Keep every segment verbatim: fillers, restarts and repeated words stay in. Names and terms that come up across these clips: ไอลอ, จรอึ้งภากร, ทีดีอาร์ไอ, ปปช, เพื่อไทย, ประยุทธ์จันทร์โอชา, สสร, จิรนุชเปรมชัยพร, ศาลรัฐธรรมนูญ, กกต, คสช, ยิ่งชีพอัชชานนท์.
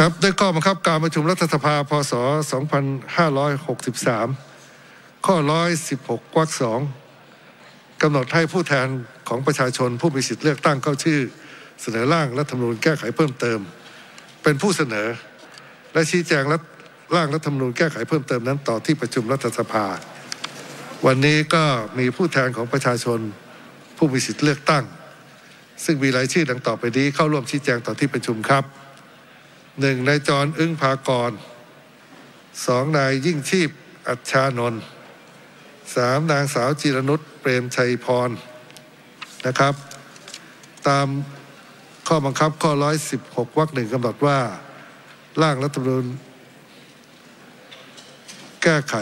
ครับด้วยข้อบังคับการประชุมรัฐสภาพศสองพันห้าร้อยหกสิบสามข้อหนึ่งร้อยสิบหกวรรคสองกำหนดให้ผู้แทนของประชาชนผู้มีสิทธิเลือกตั้งเข้าชื่อเสนอร่างรัฐธรรมนูญแก้ไขเพิ่มเติมเป็นผู้เสนอและชี้แจงร่างรัฐธรรมนูญแก้ไขเพิ่มเติมนั้นต่อที่ประชุมรัฐสภาวันนี้ก็มีผู้แทนของประชาชนผู้มีสิทธิเลือกตั้งซึ่งมีรายชื่อดังต่อไปนี้เข้าร่วมชี้แจงต่อที่ประชุมครับหนึ่งนายจรอึ้งภากรสองนายยิ่งชีพอัชชานนท์สามนางสาวจิรนุชเปรมชัยพรนะครับตามข้อบังคับข้อหนึ่งร้อยสิบหกวรรคหนึ่งกำหนดว่าร่างรัฐธรรมนูญแก้ไข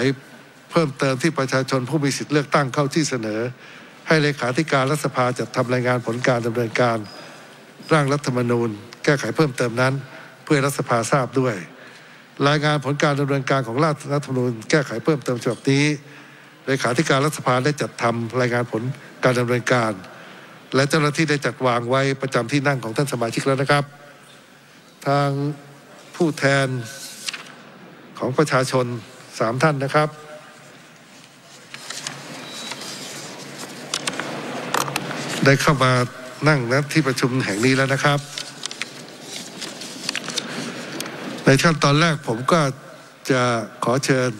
เพิ่มเติมที่ประชาชนผู้มีสิทธิเลือกตั้งเข้าที่เสนอให้เลขาธิการรัฐสภาจัดทำรายงานผลการดำเนินการร่างรัฐธรรมนูญแก้ไขเพิ่มเติมนั้นเพื่อรัฐสภาทราบด้วยรายงานผลการดำเนินการของร่างรัฐธรรมนูญแก้ไขเพิ่มเติมฉบับนี้เลขาธิการรัฐสภาได้จัดทำรายงานผลการดำเนินการและเจ้าหน้าที่ได้จัดวางไว้ประจำที่นั่งของท่านสมาชิกแล้วนะครับทางผู้แทนของประชาชนสามท่านนะครับได้เข้ามานั่งณที่ประชุมแห่งนี้แล้วนะครับในขั้นตอนแรกผมก็จะขอเชิญ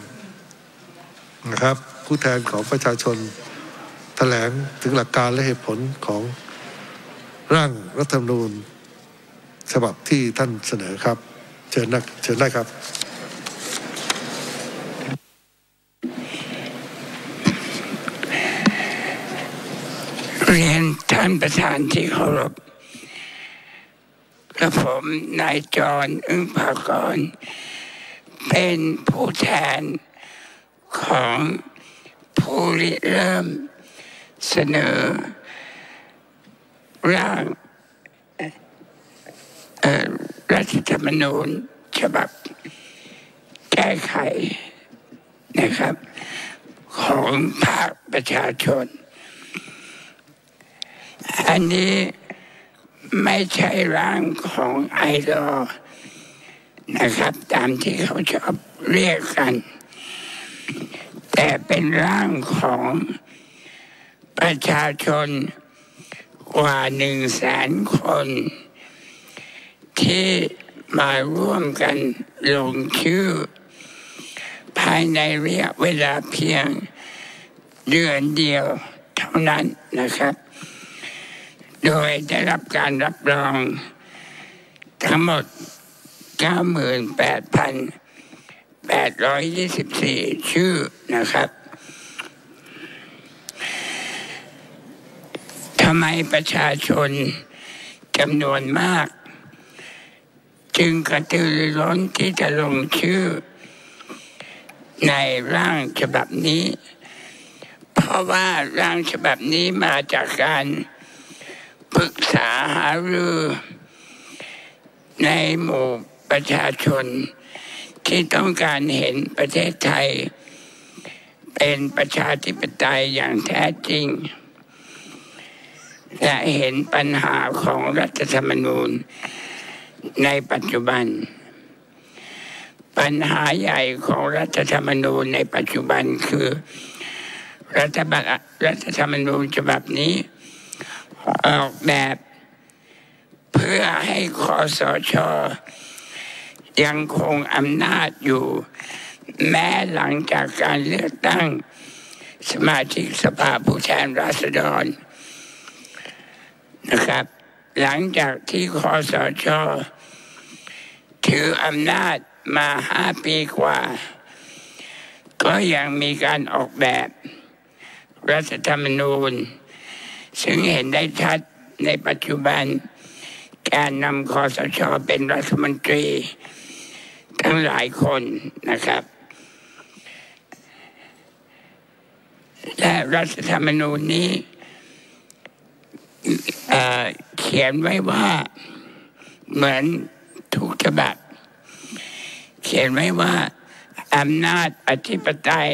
นะครับผู้แทนของประชาชนแถลงถึงหลักการและเหตุผลของร่างรัฐธรรมนูญฉบับที่ท่านเสนอครับเชิญนักเชิญได้ครับเรียนท่านประธานที่เคารพกระผมนายจรอึ้งภากรเป็นผู้แทนของผู้ริเริ่มเสนอร่างรัฐธรรมนูญฉบับแก้ไขนะครับของภาคประชาชนอันนี้ไม่ใช่ร่างของไอลอนะครับตามที่เขาชอบเรียกกันแต่เป็นร่างของประชาชนกว่าหนึ่งแสนคนที่มาร่วมกันลงชื่อภายในระยะเวลาเพียงเดือนเดียวเท่านั้นนะครับโดยได้รับการรับรองทั้งหมด เก้าหมื่นแปดพันแปดร้อยยี่สิบสี่ ชื่อนะครับทำไมประชาชนจำนวนมากจึงกระตือรือร้นที่จะลงชื่อในร่างฉบับนี้เพราะว่าร่างฉบับนี้มาจากการปรึกษาหารือในหมู่ประชาชนที่ต้องการเห็นประเทศไทยเป็นประชาธิปไตยอย่างแท้จริงและเห็นปัญหาของรัฐธรรมนูญในปัจจุบันปัญหาใหญ่ของรัฐธรรมนูญในปัจจุบันคือรัฐธรรมนูญฉบับนี้ออกแบบเพื่อให้คสช.ยังคงอำนาจอยู่แม้หลังจากการเลือกตั้งสมาชิกสภาผู้แทนราษฎรนะครับหลังจากที่คสช.ถืออำนาจมาห้าปีกว่าก็ยังมีการออกแบบรัฐธรรมนูญซึ่งเห็นได้ชัดในปัจจุบันการนำคสช.เป็นรัฐมนตรีทั้งหลายคนนะครับและรัฐธรรมนูญนี้เอ่อเขียนไว้ว่าเหมือนทุกฉบับเขียนไว้ว่าอำนาจอธิปไตย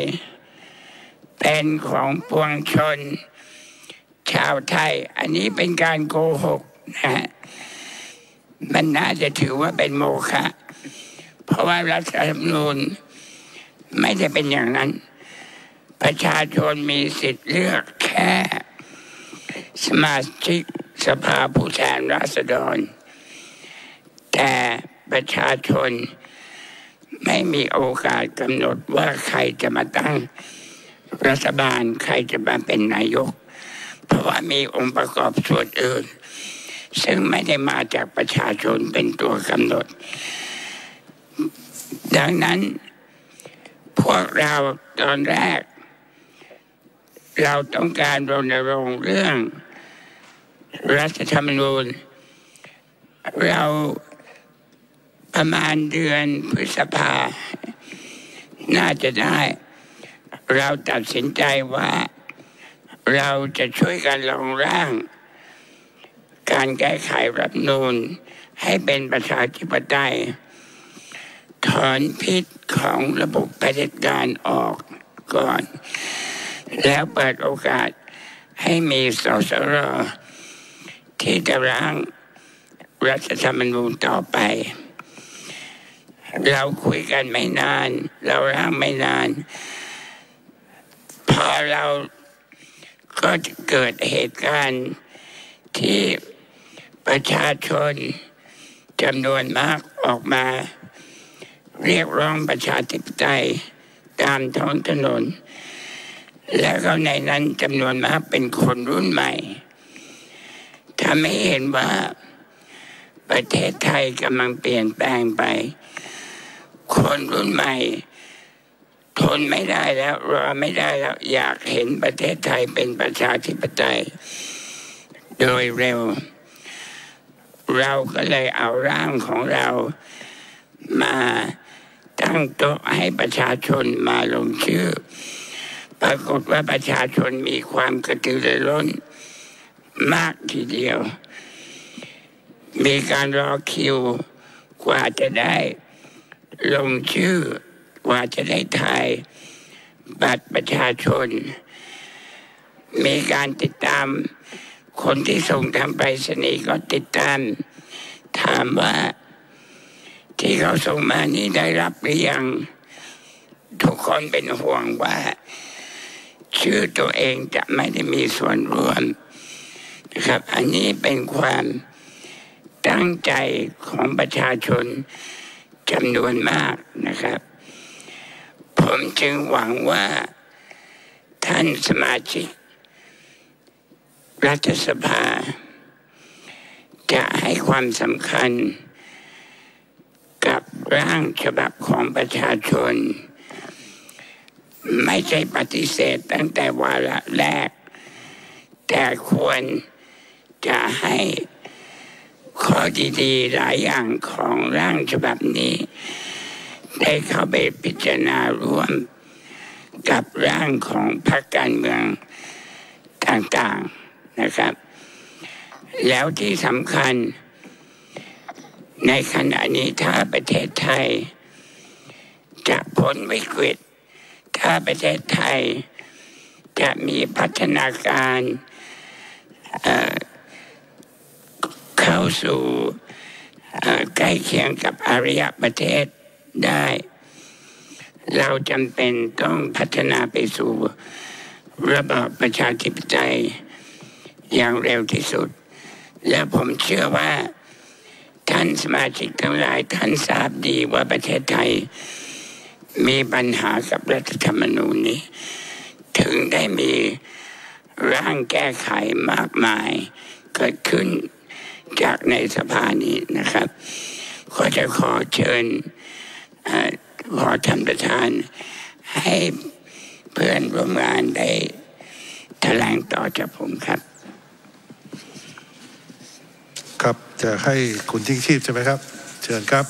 เป็นของปวงชนชาวไทยอันนี้เป็นการโกหกนะ มันน่าจะถือว่าเป็นโมฆะเพราะว่ารัฐธรรมนูญไม่ได้เป็นอย่างนั้นประชาชนมีสิทธิ์เลือกแค่สมาชิกสภาผู้แทนราษฎรแต่ประชาชนไม่มีโอกาสกำหนดว่าใครจะมาตั้งรัฐบาลใครจะมาเป็นนายกเพราะว่ามีองค์ประกอบส่วนอื่นซึ่งไม่ได้มาจากประชาชนเป็นตัวกำหนดดังนั้นพวกเราตอนแรกเราต้องการรณรงค์เรื่องรัฐธรรมนูญเราประมาณเดือนพฤษภาน่าจะได้เราตัดสินใจว่าเราจะช่วยกันลงร่างการแก้ไขรัฐธรรมนูญให้เป็นประชาธิปไตยถอนพิษของระบบเผด็จการออกก่อนแล้วเปิดโอกาสให้มีสสรที่จะร่างรัฐธรรมนูญต่อไปเราคุยกันไม่นานเราร่างไม่นานพอเราก็เกิดเหตุการณ์ที่ประชาชนจำนวนมากออกมาเรียกร้องประชาธิปไตยตามท้องถนนและก็ในนั้นจำนวนมากเป็นคนรุ่นใหม่ทำให้เห็นว่าประเทศไทยกำลังเปลี่ยนแปลงไปคนรุ่นใหม่ทนไม่ได้แล้วรอไม่ได้แล้วอยากเห็นประเทศไทยเป็นประชาธิปไตยโดยเร็วเราก็เลยเอาร่างของเรามาตั้งโต๊ะให้ประชาชนมาลงชื่อปรากฏว่าประชาชนมีความกระตือรือร้นมากทีเดียวมีการรอคิวกว่าจะได้ลงชื่อกว่าจะได้ถ่ายบัตรประชาชนมีการติดตามคนที่ส่งทางไปรษณีย์ก็ติดตามถามว่าที่เขาส่งมานี้ได้รับหรือยังทุกคนเป็นห่วงว่าชื่อตัวเองจะไม่ได้มีส่วนร่วมนะครับอันนี้เป็นความตั้งใจของประชาชนจำนวนมากนะครับผมจึงหวังว่าท่านสมาชิกรัฐสภาจะให้ความสำคัญกับร่างฉบับของประชาชนไม่ใช่ปฏิเสธตั้งแต่วาระแรกแต่ควรจะให้ข้อดีๆหลายอย่างของร่างฉบับนี้ได้เข้าไปพิจารณาร่วมกับร่างของพรรคการเมืองต่างๆนะครับแล้วที่สำคัญในขณะนี้ถ้าประเทศไทยจะพ้นวิกฤตถ้าประเทศไทยจะมีพัฒนาการเอ่อเข้าสู่ใกล้เคียงกับอารยประเทศได้เราจำเป็นต้องพัฒนาไปสู่ระบอบประชาธิปไตยอย่างเร็วที่สุดและผมเชื่อว่าท่านสมาชิกทั้งหลายท่านทราบดีว่าประเทศไทยมีปัญหากับรัฐธรรมนูญนี้ถึงได้มีร่างแก้ไขมากมายเกิดขึ้นจากในสภานี้นะครับก็จะขอเชิญขอท่านประธานให้เพื่อนร่วมงานได้แถลงต่อจากผมครับครับจะให้คุณทิ้งชีพใช่ไหมครับเชิญครับ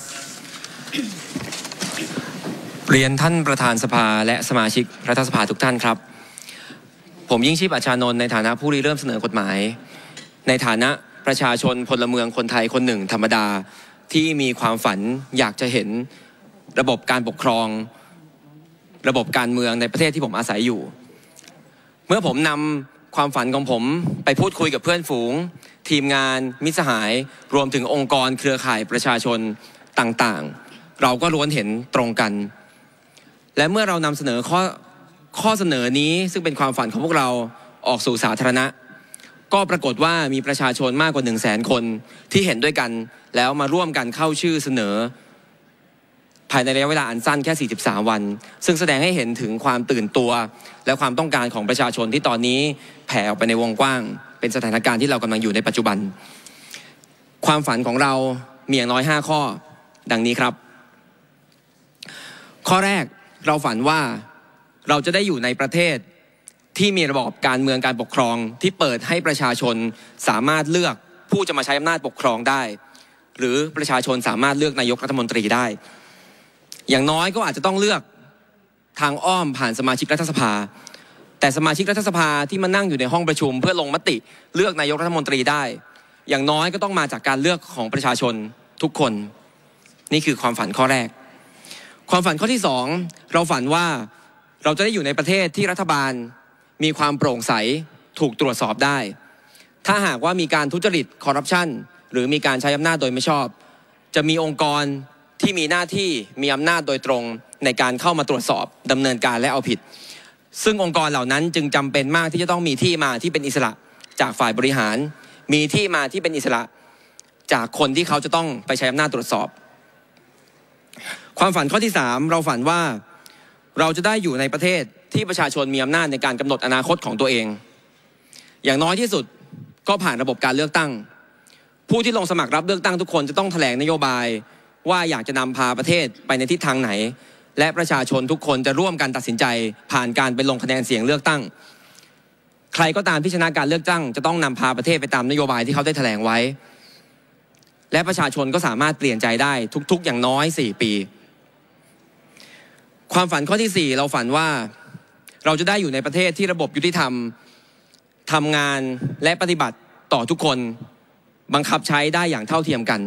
เรียนท่านประธานสภาและสมาชิกรัฐสภาทุกท่านครับผมยิ่งชีพ อัจฉานนท์ในฐานะผู้ริเริ่มเสนอกฎหมายในฐานะประชาชนพลเมืองคนไทยคนหนึ่งธรรมดาที่มีความฝันอยากจะเห็นระบบการปกครองระบบการเมืองในประเทศที่ผมอาศัยอยู่เมื่อผมนำความฝันของผมไปพูดคุยกับเพื่อนฝูง ทีมงานมิตรสหายรวมถึงองค์กรเครือข่ายประชาชนต่างๆเราก็ล้วนเห็นตรงกันและเมื่อเรานำเสนอข้อข้อเสนอนี้ซึ่งเป็นความฝันของพวกเราออกสู่สาธารณะก็ปรากฏว่ามีประชาชนมากกว่า หนึ่งแสน คนที่เห็นด้วยกันแล้วมาร่วมกันเข้าชื่อเสนอภายในระยะเวลาอันสั้นแค่สี่สิบสามวันซึ่งแสดงให้เห็นถึงความตื่นตัวและความต้องการของประชาชนที่ตอนนี้แผ่ออกไปในวงกว้างเป็นสถานการณ์ที่เรากำลังอยู่ในปัจจุบันความฝันของเรามีอย่างน้อยห้าข้อดังนี้ครับข้อแรกเราฝันว่าเราจะได้อยู่ในประเทศที่มีระบอบการเมืองการปกครองที่เปิดให้ประชาชนสามารถเลือกผู้จะมาใช้อำนาจปกครองได้หรือประชาชนสามารถเลือกนายกรัฐมนตรีได้อย่างน้อยก็อาจจะต้องเลือกทางอ้อมผ่านสมาชิกรัฐสภาแต่สมาชิกรัฐสภาที่มานั่งอยู่ในห้องประชุมเพื่อลงมติเลือกนายกรัฐมนตรีได้อย่างน้อยก็ต้องมาจากการเลือกของประชาชนทุกคนนี่คือความฝันข้อแรกความฝันข้อที่สองเราฝันว่าเราจะได้อยู่ในประเทศที่รัฐบาลมีความโปร่งใสถูกตรวจสอบได้ถ้าหากว่ามีการทุจริตคอร์รัปชันหรือมีการใช้อำนาจโดยไม่ชอบจะมีองค์กรที่มีหน้าที่มีอำนาจโดยตรงในการเข้ามาตรวจสอบดำเนินการและเอาผิดซึ่งองค์กรเหล่านั้นจึงจำเป็นมากที่จะต้องมีที่มาที่เป็นอิสระจากฝ่ายบริหารมีที่มาที่เป็นอิสระจากคนที่เขาจะต้องไปใช้อำนาจตรวจสอบความฝันข้อที่สามเราฝันว่าเราจะได้อยู่ในประเทศที่ประชาชนมีอำนาจในการกำหนดอนาคตของตัวเองอย่างน้อยที่สุดก็ผ่านระบบการเลือกตั้งผู้ที่ลงสมัครรับเลือกตั้งทุกคนจะต้องแถลงนโยบายว่าอยากจะนำพาประเทศไปในทิศทางไหนและประชาชนทุกคนจะร่วมกันตัดสินใจผ่านการไปลงคะแนนเสียงเลือกตั้งใครก็ตามที่ชนะการเลือกตั้งจะต้องนำพาประเทศไปตามนโยบายที่เขาได้แถลงไว้และประชาชนก็สามารถเปลี่ยนใจได้ทุกๆอย่างน้อยสี่ปีความฝันข้อที่สี่เราฝันว่าเราจะได้อยู่ในประเทศที่ระบบยุติธรรมทำงานและปฏิบัติต่อทุกคนบังคับใช้ได้อย่างเท่าเทียมกัน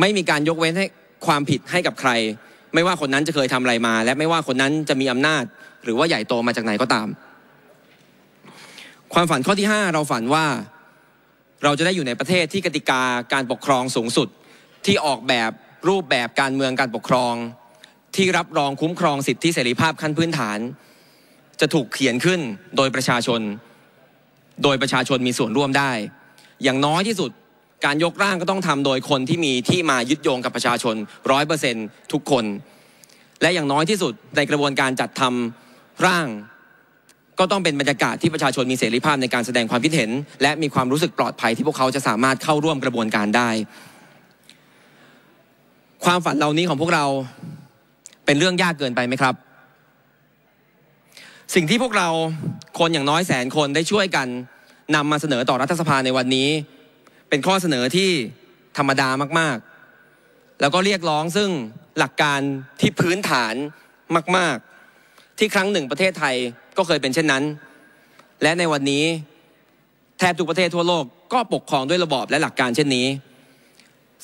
ไม่มีการยกเว้นให้ความผิดให้กับใครไม่ว่าคนนั้นจะเคยทำอะไรมาและไม่ว่าคนนั้นจะมีอำนาจหรือว่าใหญ่โตมาจากไหนก็ตามความฝันข้อที่ห้าเราฝันว่าเราจะได้อยู่ในประเทศที่กติกาการปกครองสูงสุดที่ออกแบบรูปแบบการเมืองการปกครองที่รับรองคุ้มครองสิทธิเสรีภาพขั้นพื้นฐานจะถูกเขียนขึ้นโดยประชาชนโดยประชาชนมีส่วนร่วมได้อย่างน้อยที่สุดการยกร่างก็ต้องทำโดยคนที่มีที่มายึดโยงกับประชาชน ร้อยเปอร์เซ็นต์ ทุกคนและอย่างน้อยที่สุดในกระบวนการจัดทำร่างก็ต้องเป็นบรรยากาศที่ประชาชนมีเสรีภาพในการแสดงความคิดเห็นและมีความรู้สึกปลอดภัยที่พวกเขาจะสามารถเข้าร่วมกระบวนการได้ความฝันเหล่านี้ของพวกเราเป็นเรื่องยากเกินไปไหมครับสิ่งที่พวกเราคนอย่างน้อยแสนคนได้ช่วยกันนำมาเสนอต่อรัฐสภาในวันนี้เป็นข้อเสนอที่ธรรมดามากๆแล้วก็เรียกร้องซึ่งหลักการที่พื้นฐานมากๆที่ครั้งหนึ่งประเทศไทยก็เคยเป็นเช่นนั้นและในวันนี้แทบทุกประเทศทั่วโลกก็ปกครองด้วยระบอบและหลักการเช่นนี้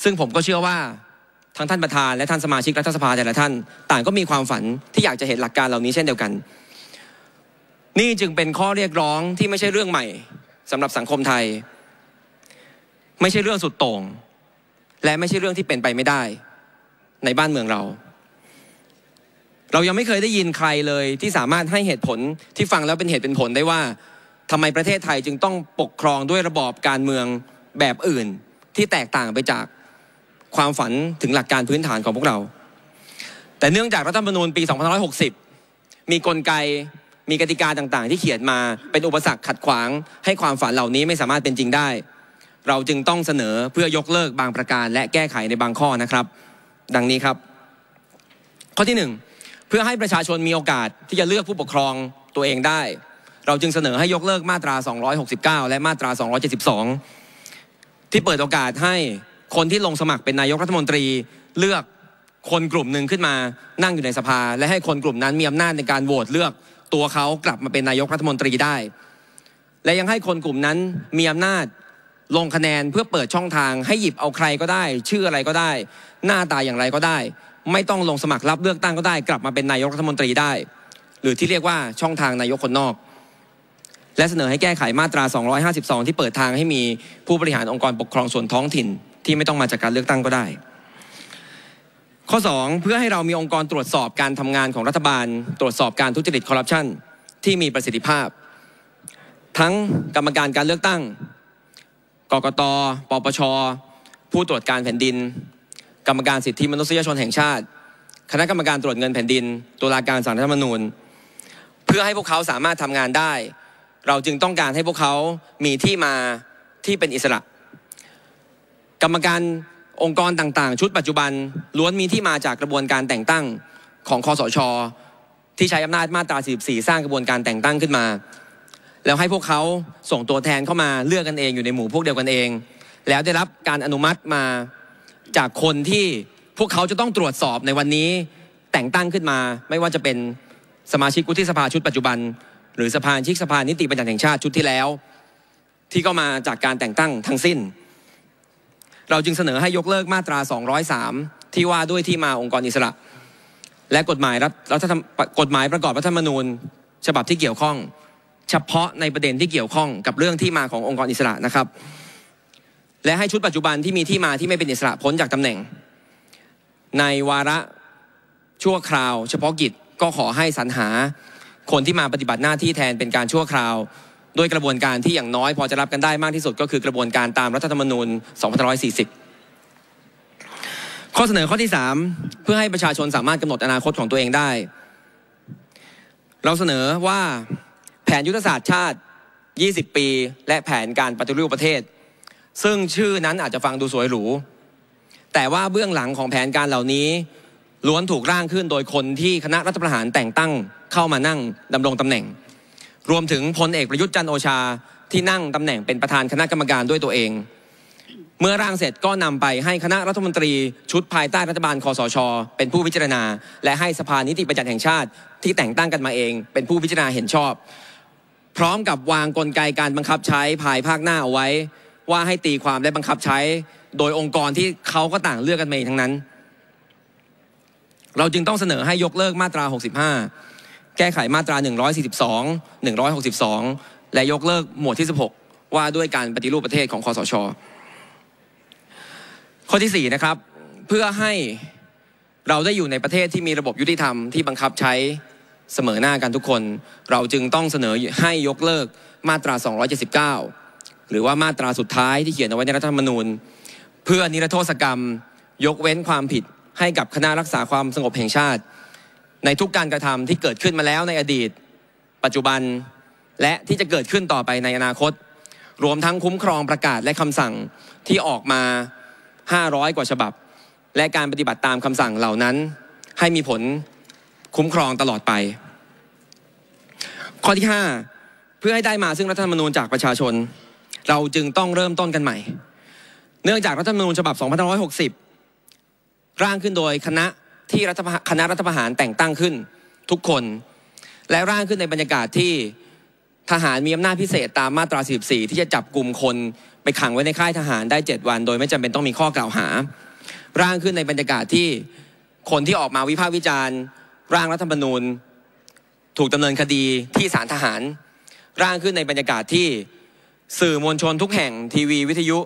ซึ่งผมก็เชื่อว่าทั้งท่านประธานและท่านสมาชิกรัฐสภาแต่ละท่านต่างก็มีความฝันที่อยากจะเห็นหลักการเหล่านี้เช่นเดียวกันนี่จึงเป็นข้อเรียกร้องที่ไม่ใช่เรื่องใหม่สำหรับสังคมไทยไม่ใช่เรื่องสุดโต่งและไม่ใช่เรื่องที่เป็นไปไม่ได้ในบ้านเมืองเราเรายังไม่เคยได้ยินใครเลยที่สามารถให้เหตุผลที่ฟังแล้วเป็นเหตุเป็นผลได้ว่าทำไมประเทศไทยจึงต้องปกครองด้วยระบอบการเมืองแบบอื่นที่แตกต่างไปจากความฝันถึงหลักการพื้นฐานของพวกเราแต่เนื่องจากรัฐธรรมนูญปีสองพันห้าร้อยหกสิบมีกลไกมีกติกาต่างๆที่เขียนมาเป็นอุปสรรคขัดขวางให้ความฝันเหล่านี้ไม่สามารถเป็นจริงได้เราจึงต้องเสนอเพื่อยกเลิกบางประการและแก้ไขในบางข้อนะครับดังนี้ครับข้อที่หนึ่งเพื่อให้ประชาชนมีโอกาสที่จะเลือกผู้ปกครองตัวเองได้เราจึงเสนอให้ยกเลิกมาตราสองร้อยหกสิบเก้าและมาตราสองร้อยเจ็ดสิบสองที่เปิดโอกาสให้คนที่ลงสมัครเป็นนายกรัฐมนตรีเลือกคนกลุ่มหนึ่งขึ้นมานั่งอยู่ในสภาและให้คนกลุ่มนั้นมีอำนาจในการโหวตเลือกตัวเขากลับมาเป็นนายกรัฐมนตรีได้และยังให้คนกลุ่มนั้นมีอำนาจลงคะแนนเพื่อเปิดช่องทางให้หยิบเอาใครก็ได้ชื่ออะไรก็ได้หน้าตาอย่างไรก็ได้ไม่ต้องลงสมัครรับเลือกตั้งก็ได้กลับมาเป็นนายกรัฐมนตรีได้หรือที่เรียกว่าช่องทางนายกคนนอก และเสนอให้แก้ไขมาตราสองร้อยห้าสิบสองที่เปิดทางให้มีผู้บริหารองค์กรปกครองส่วนท้องถิ่นที่ไม่ต้องมาจากการเลือกตั้งก็ได้ข้อสองเพื่อให้เรามีองค์กรตรวจสอบการทำงานของรัฐบาลตรวจสอบการทุจริตคอร์รัปชันที่มีประสิทธิภาพทั้งกรรมการการเลือกตั้งกกต.ปปช.ผู้ตรวจการแผ่นดินกรรมการสิทธิมนุษยชนแห่งชาติคณะกรรมการตรวจเงินแผ่นดินตุลาการศาลรัฐธรรมนูญเพื่อให้พวกเขาสามารถทำงานได้เราจึงต้องการให้พวกเขามีที่มาที่เป็นอิสระกรรมการองค์กรต่างๆชุดปัจจุบันล้วนมีที่มาจากกระบวนการแต่งตั้งของคสช.ที่ใช้อำนาจมาตราสี่สิบสี่สร้างกระบวนการแต่งตั้งขึ้นมาแล้วให้พวกเขาส่งตัวแทนเข้ามาเลือกกันเองอยู่ในหมู่พวกเดียวกันเองแล้วได้รับการอนุมัติมาจากคนที่พวกเขาจะต้องตรวจสอบในวันนี้แต่งตั้งขึ้นมาไม่ว่าจะเป็นสมาชิกวุฒิสภาชุดปัจจุบันหรือสภาชิกสภานิติบัญญัติแห่งชาติชุดที่แล้วที่ก็มาจากการแต่งตั้งทั้งสิ้นเราจึงเสนอให้ยกเลิกมาตราสองร้อยสามที่ว่าด้วยที่มาองค์กรอิสระและกฎหมายรัฐธรรมกฎหมายประกอบรัฐธรรมนูญฉบับที่เกี่ยวข้องเฉพาะในประเด็นที่เกี่ยวข้องกับเรื่องที่มาขององค์กรอิสระนะครับและให้ชุดปัจจุบันที่มีที่มาที่ไม่เป็นอิสระพ้นจากตำแหน่งในวาระชั่วคราวเฉพาะกิจก็ขอให้สรรหาคนที่มาปฏิบัติหน้าที่แทนเป็นการชั่วคราวด้วยกระบวนการที่อย่างน้อยพอจะรับกันได้มากที่สุดก็คือกระบวนการตามรัฐธรรมนูญสองพันห้าร้อยสี่สิบข้อเสนอข้อที่สามเพื่อให้ประชาชนสามารถกำหนดอนาคตของตัวเองได้เราเสนอว่าแผนยุทธศาสตร์ชาติยี่สิบปีและแผนการปฏิรูปประเทศซึ่งชื่อนั้นอาจจะฟังดูสวยหรูแต่ว่าเบื้องหลังของแผนการเหล่านี้ล้วนถูกร่างขึ้นโดยคนที่คณะรัฐประหารแต่งตั้งเข้ามานั่งดำรงตำแหน่งรวมถึงพลเอกประยุทธ์จันทร์โอชาที่นั่งตำแหน่งเป็นประธานคณะกรรมการด้วยตัวเองเมื่อร่างเสร็จก็นำไปให้คณะรัฐมนตรีชุดภายใต้รัฐบาลคสช.เป็นผู้พิจารณาและให้สภานิติบัญญัติแห่งชาติที่แต่งตั้งกันมาเองเป็นผู้พิจารณาเห็นชอบพร้อมกับวางกลไกการบังคับใช้ภายภาคหน้าเอาไว้ว่าให้ตีความและบังคับใช้โดยองค์กรที่เขาก็ต่างเลือกกันเองทั้งนั้นเราจึงต้องเสนอให้ยกเลิกมาตราหกสิบห้าแก้ไขมาตราหนึ่งร้อยสี่สิบสอง หนึ่งร้อยหกสิบสองและยกเลิกหมวดที่สิบหกว่าด้วยการปฏิรูปประเทศของคสช.ข้อที่สี่นะครับเพื่อให้เราได้อยู่ในประเทศที่มีระบบยุติธรรมที่บังคับใช้เสมอหน้ากันทุกคนเราจึงต้องเสนอให้ยกเลิกมาตราสองร้อยเจ็ดสิบเก้าหรือว่ามาตราสุดท้ายที่เขียนเอาไว้ในรัฐธรรมนูญเพื่อนิรโทษกรรมยกเว้นความผิดให้กับคณะรักษาความสงบแห่งชาติในทุกการกระทำที่เกิดขึ้นมาแล้วในอดีตปัจจุบันและที่จะเกิดขึ้นต่อไปในอนาคตรวมทั้งคุ้มครองประกาศและคำสั่งที่ออกมาห้าร้อยกว่าฉบับและการปฏิบัติตามคำสั่งเหล่านั้นให้มีผลคุ้มครองตลอดไปข้อที่ห้าเพื่อให้ได้มาซึ่งรัฐธรรมนูญจากประชาชนเราจึงต้องเริ่มต้นกันใหม่เนื่องจากรัฐธรรมนูญฉบับสองพันห้าร้อยหกสิบร่างขึ้นโดยคณะที่รัฐคณะรัฐประหารแต่งตั้งขึ้นทุกคนและร่างขึ้นในบรรยากาศที่ทหารมีอำนาจพิเศษตามมาตราสี่สิบสี่ที่จะจับกลุ่มคนไปขังไว้ในค่ายทหารได้เจ็ดวันโดยไม่จำเป็นต้องมีข้อกล่าวหาร่างขึ้นในบรรยากาศที่คนที่ออกมาวิพากษ์วิจารณ์ร่างรัฐธรรมนูญถูกดำเนินคดีที่ศาลทหารร่างขึ้นในบรรยากาศที่สื่อมวลชนทุกแห่งทีวีวิทยุ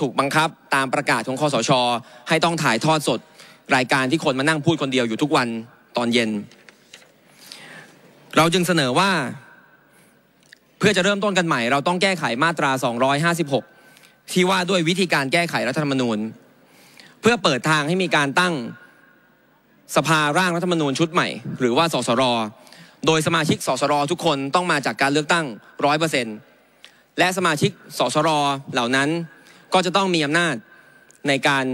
ถูกบังคับตามประกาศของคสช.ให้ต้องถ่ายทอดสดรายการที่คนมานั่งพูดคนเดียวอยู่ทุกวันตอนเย็นเราจึงเสนอว่าเพื่อจะเริ่มต้นกันใหม่เราต้องแก้ไขมาตราสองร้อยห้าสิบหกที่ว่าด้วยวิธีการแก้ไขรัฐธรรมนูญเพื่อเปิดทางให้มีการตั้งสภาร่างรัฐธรรมนูญชุดใหม่หรือว่าสสรโดยสมาชิกสสรทุกคนต้องมาจากการเลือกตั้ง ร้อยเปอร์เซ็นต์ และสมาชิกสสรเหล่านั้นก็จะต้องมีอำนาจในการ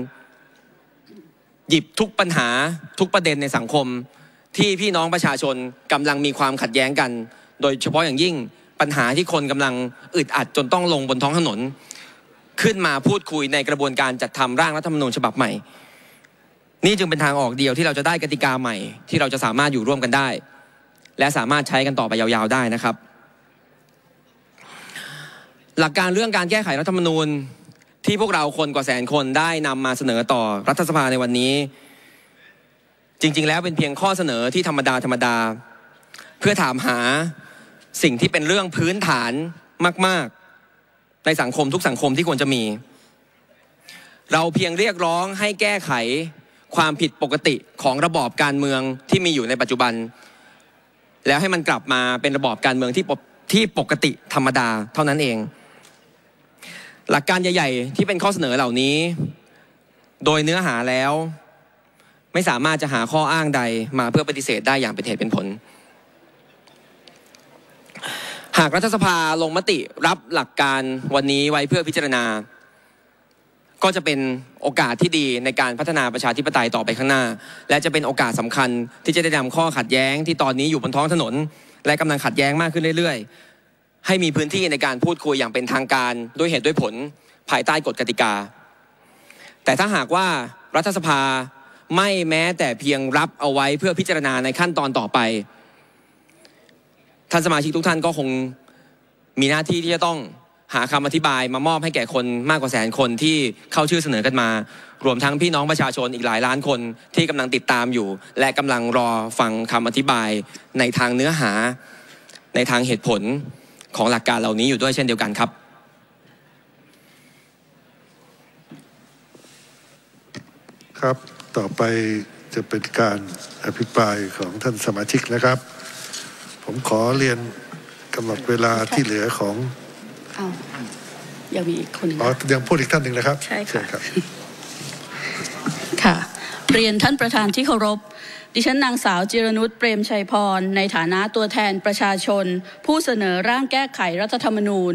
หยิบทุกปัญหาทุกประเด็นในสังคมที่พี่น้องประชาชนกำลังมีความขัดแย้งกันโดยเฉพาะอย่างยิ่งปัญหาที่คนกำลังอึดอัดจนต้องลงบนท้องถนนขึ้นมาพูดคุยในกระบวนการจัดทำร่างรัฐธรรมนูญฉบับใหม่นี่จึงเป็นทางออกเดียวที่เราจะได้กติกาใหม่ที่เราจะสามารถอยู่ร่วมกันได้และสามารถใช้กันต่อไปยาวๆได้นะครับหลักการเรื่องการแก้ไขรัฐธรรมนูญที่พวกเราคนกว่าแสนคนได้นำมาเสนอต่อรัฐสภาในวันนี้จริงๆแล้วเป็นเพียงข้อเสนอที่ธรรมดาธรรมดาเพื่อถามหา สิ่งที่เป็นเรื่องพื้นฐานมากๆในสังคมทุกสังคมที่ควรจะมีเราเพียงเรียกร้องให้แก้ไขความผิดปกติของระบอบการเมืองที่มีอยู่ในปัจจุบันแล้วให้มันกลับมาเป็นระบอบการเมืองที่ที่ปกติธรรมดาเท่านั้นเองหลักการใหญ่ๆที่เป็นข้อเสนอเหล่านี้โดยเนื้อหาแล้วไม่สามารถจะหาข้ออ้างใดมาเพื่อปฏิเสธได้อย่างเป็นเหตุเป็นผลหากรัฐสภาลงมติรับหลักการวันนี้ไว้เพื่อพิจารณาก็จะเป็นโอกาสที่ดีในการพัฒนาประชาธิปไตยต่อไปข้างหน้าและจะเป็นโอกาสสำคัญที่จะได้นำข้อขัดแย้งที่ตอนนี้อยู่บนท้องถนนและกำลังขัดแย้งมากขึ้นเรื่อยๆให้มีพื้นที่ในการพูดคุยอย่างเป็นทางการด้วยเหตุด้วยผลภายใต้กฎกติกาแต่ถ้าหากว่ารัฐสภาไม่แม้แต่เพียงรับเอาไว้เพื่อพิจารณาในขั้นตอนต่อไปท่านสมาชิกทุกท่านก็คงมีหน้าที่ที่จะต้องหาคำอธิบายมามอบให้แก่คนมากกว่าแสนคนที่เข้าชื่อเสนอกันมารวมทั้งพี่น้องประชาชนอีกหลายล้านคนที่กำลังติดตามอยู่และกำลังรอฟังคำอธิบายในทางเนื้อหาในทางเหตุผลของหลักการเหล่านี้อยู่ด้วยเช่นเดียวกันครับครับต่อไปจะเป็นการอภิปรายของท่านสมาชิกนะครับผมขอเรียนกำหนดเวลาที่เหลือของอ้าวยังมีอีกคนอ๋อยังพูดอีกท่านหนึ่งนะครับใช่ค่ะค่ะเรียนท่านประธานที่เคารพดิฉันนางสาวจิรนุชเปรมชัยพรในฐานะตัวแทนประชาชนผู้เสนอร่างแก้ไขรัฐธรรมนูญ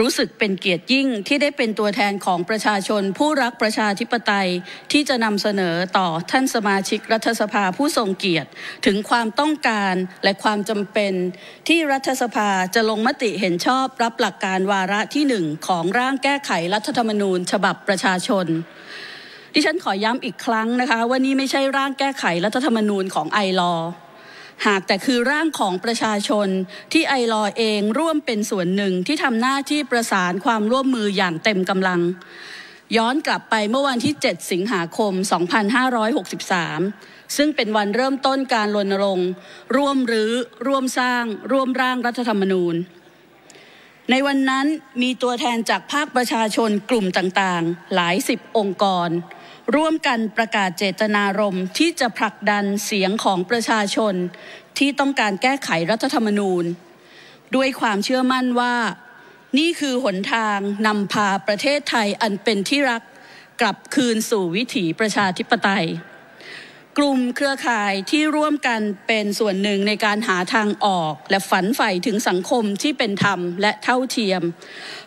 รู้สึกเป็นเกียรติยิ่งที่ได้เป็นตัวแทนของประชาชนผู้รักประชาธิปไตยที่จะนำเสนอต่อท่านสมาชิกรัฐสภาผู้ทรงเกียรติถึงความต้องการและความจำเป็นที่รัฐสภาจะลงมติเห็นชอบรับหลักการวาระที่หนึ่งของร่างแก้ไขรัฐธรรมนูญฉบับประชาชนดิฉันขอย้ำอีกครั้งนะคะว่านี่ไม่ใช่ร่างแก้ไขรัฐธรรมนูญของไอลอว์หากแต่คือร่างของประชาชนที่ไอลอว์เองร่วมเป็นส่วนหนึ่งที่ทำหน้าที่ประสานความร่วมมืออย่างเต็มกำลังย้อนกลับไปเมื่อวันที่เจ็ดสิงหาคมสองพันห้าร้อยหกสิบสามซึ่งเป็นวันเริ่มต้นการรณรงค์ร่วมรื้อร่วมสร้างร่วมร่างรัฐธรรมนูญในวันนั้นมีตัวแทนจากภาคประชาชนกลุ่มต่างๆหลายสิบองค์กรร่วมกันประกาศเจตนารมณ์ที่จะผลักดันเสียงของประชาชนที่ต้องการแก้ไขรัฐธรรมนูญด้วยความเชื่อมั่นว่านี่คือหนทางนำพาประเทศไทยอันเป็นที่รักกลับคืนสู่วิถีประชาธิปไตยกลุ่มเครือข่ายที่ร่วมกันเป็นส่วนหนึ่งในการหาทางออกและฝันใฝ่ถึงสังคมที่เป็นธรรมและเท่าเทียม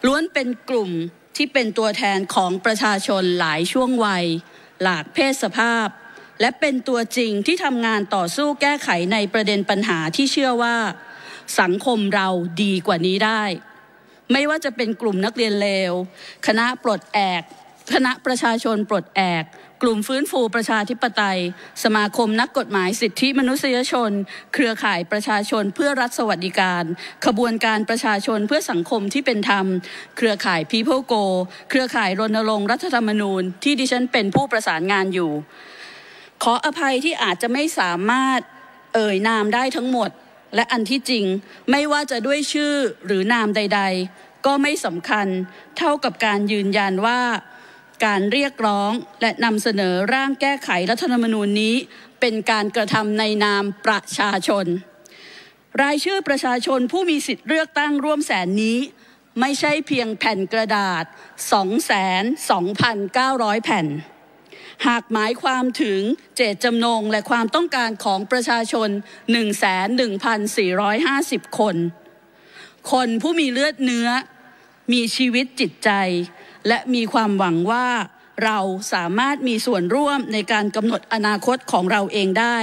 ล้วนเป็นกลุ่มที่เป็นตัวแทนของประชาชนหลายช่วงวัยหลากเพศสภาพและเป็นตัวจริงที่ทำงานต่อสู้แก้ไขในประเด็นปัญหาที่เชื่อว่าสังคมเราดีกว่านี้ได้ไม่ว่าจะเป็นกลุ่มนักเรียนเลวคณะปลดแอกคณะประชาชนปลดแอกกลุ่มฟื้นฟูประชาธิปไตยสมาคมนักกฎหมายสิทธิมนุษยชนเครือข่ายประชาชนเพื่อรัฐสวัสดิการขบวนการประชาชนเพื่อสังคมที่เป็นธรรมเครือข่าย People Go เครือข่ายรณรงค์รัฐธรรมนูญที่ดิฉันเป็นผู้ประสานงานอยู่ขออภัยที่อาจจะไม่สามารถเอ่ยนามได้ทั้งหมดและอันที่จริงไม่ว่าจะด้วยชื่อหรือนามใดๆก็ไม่สำคัญเท่ากับการยืนยันว่าการเรียกร้องและนำเสนอร่างแก้ไขรัฐธรรมนูญนี้เป็นการกระทำในนามประชาชนรายชื่อประชาชนผู้มีสิทธิ์เลือกตั้งร่วมแสนนี้ไม่ใช่เพียงแผ่นกระดาษ สองแสนสองพันเก้าร้อย แผ่นหากหมายความถึงเจตจำนงและความต้องการของประชาชน หนึ่งแสนหนึ่งพันสี่ร้อยห้าสิบ คนคนผู้มีเลือดเนื้อมีชีวิตจิตใจและมีความหวังว่าเราสามารถมีส่วนร่วมในการกำหนดอนาคตของเราเองได้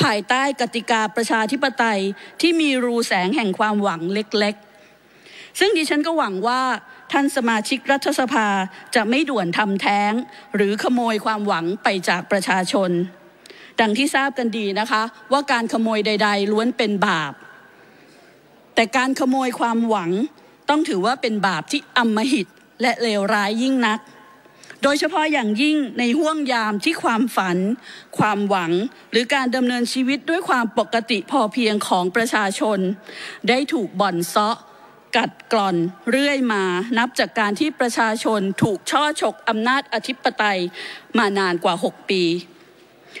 ภายใต้กติกาประชาธิปไตยที่มีรูแสงแห่งความหวังเล็กๆซึ่งดิฉันก็หวังว่าท่านสมาชิกรัฐสภาจะไม่ด่วนทำแท้งหรือขโมยความหวังไปจากประชาชนดังที่ทราบกันดีนะคะว่าการขโมยใดๆล้วนเป็นบาปแต่การขโมยความหวังต้องถือว่าเป็นบาปที่อำมหิตและเลวร้ายยิ่งนัก โดยเฉพาะอย่างยิ่งในห้วงยามที่ความฝันความหวังหรือการดำเนินชีวิตด้วยความปกติพอเพียงของประชาชนได้ถูกบ่อนเซาะกัดกร่อนเรื่อยมานับจากการที่ประชาชนถูกช่อฉกอำนาจอธิปไตยมานานกว่าหกปี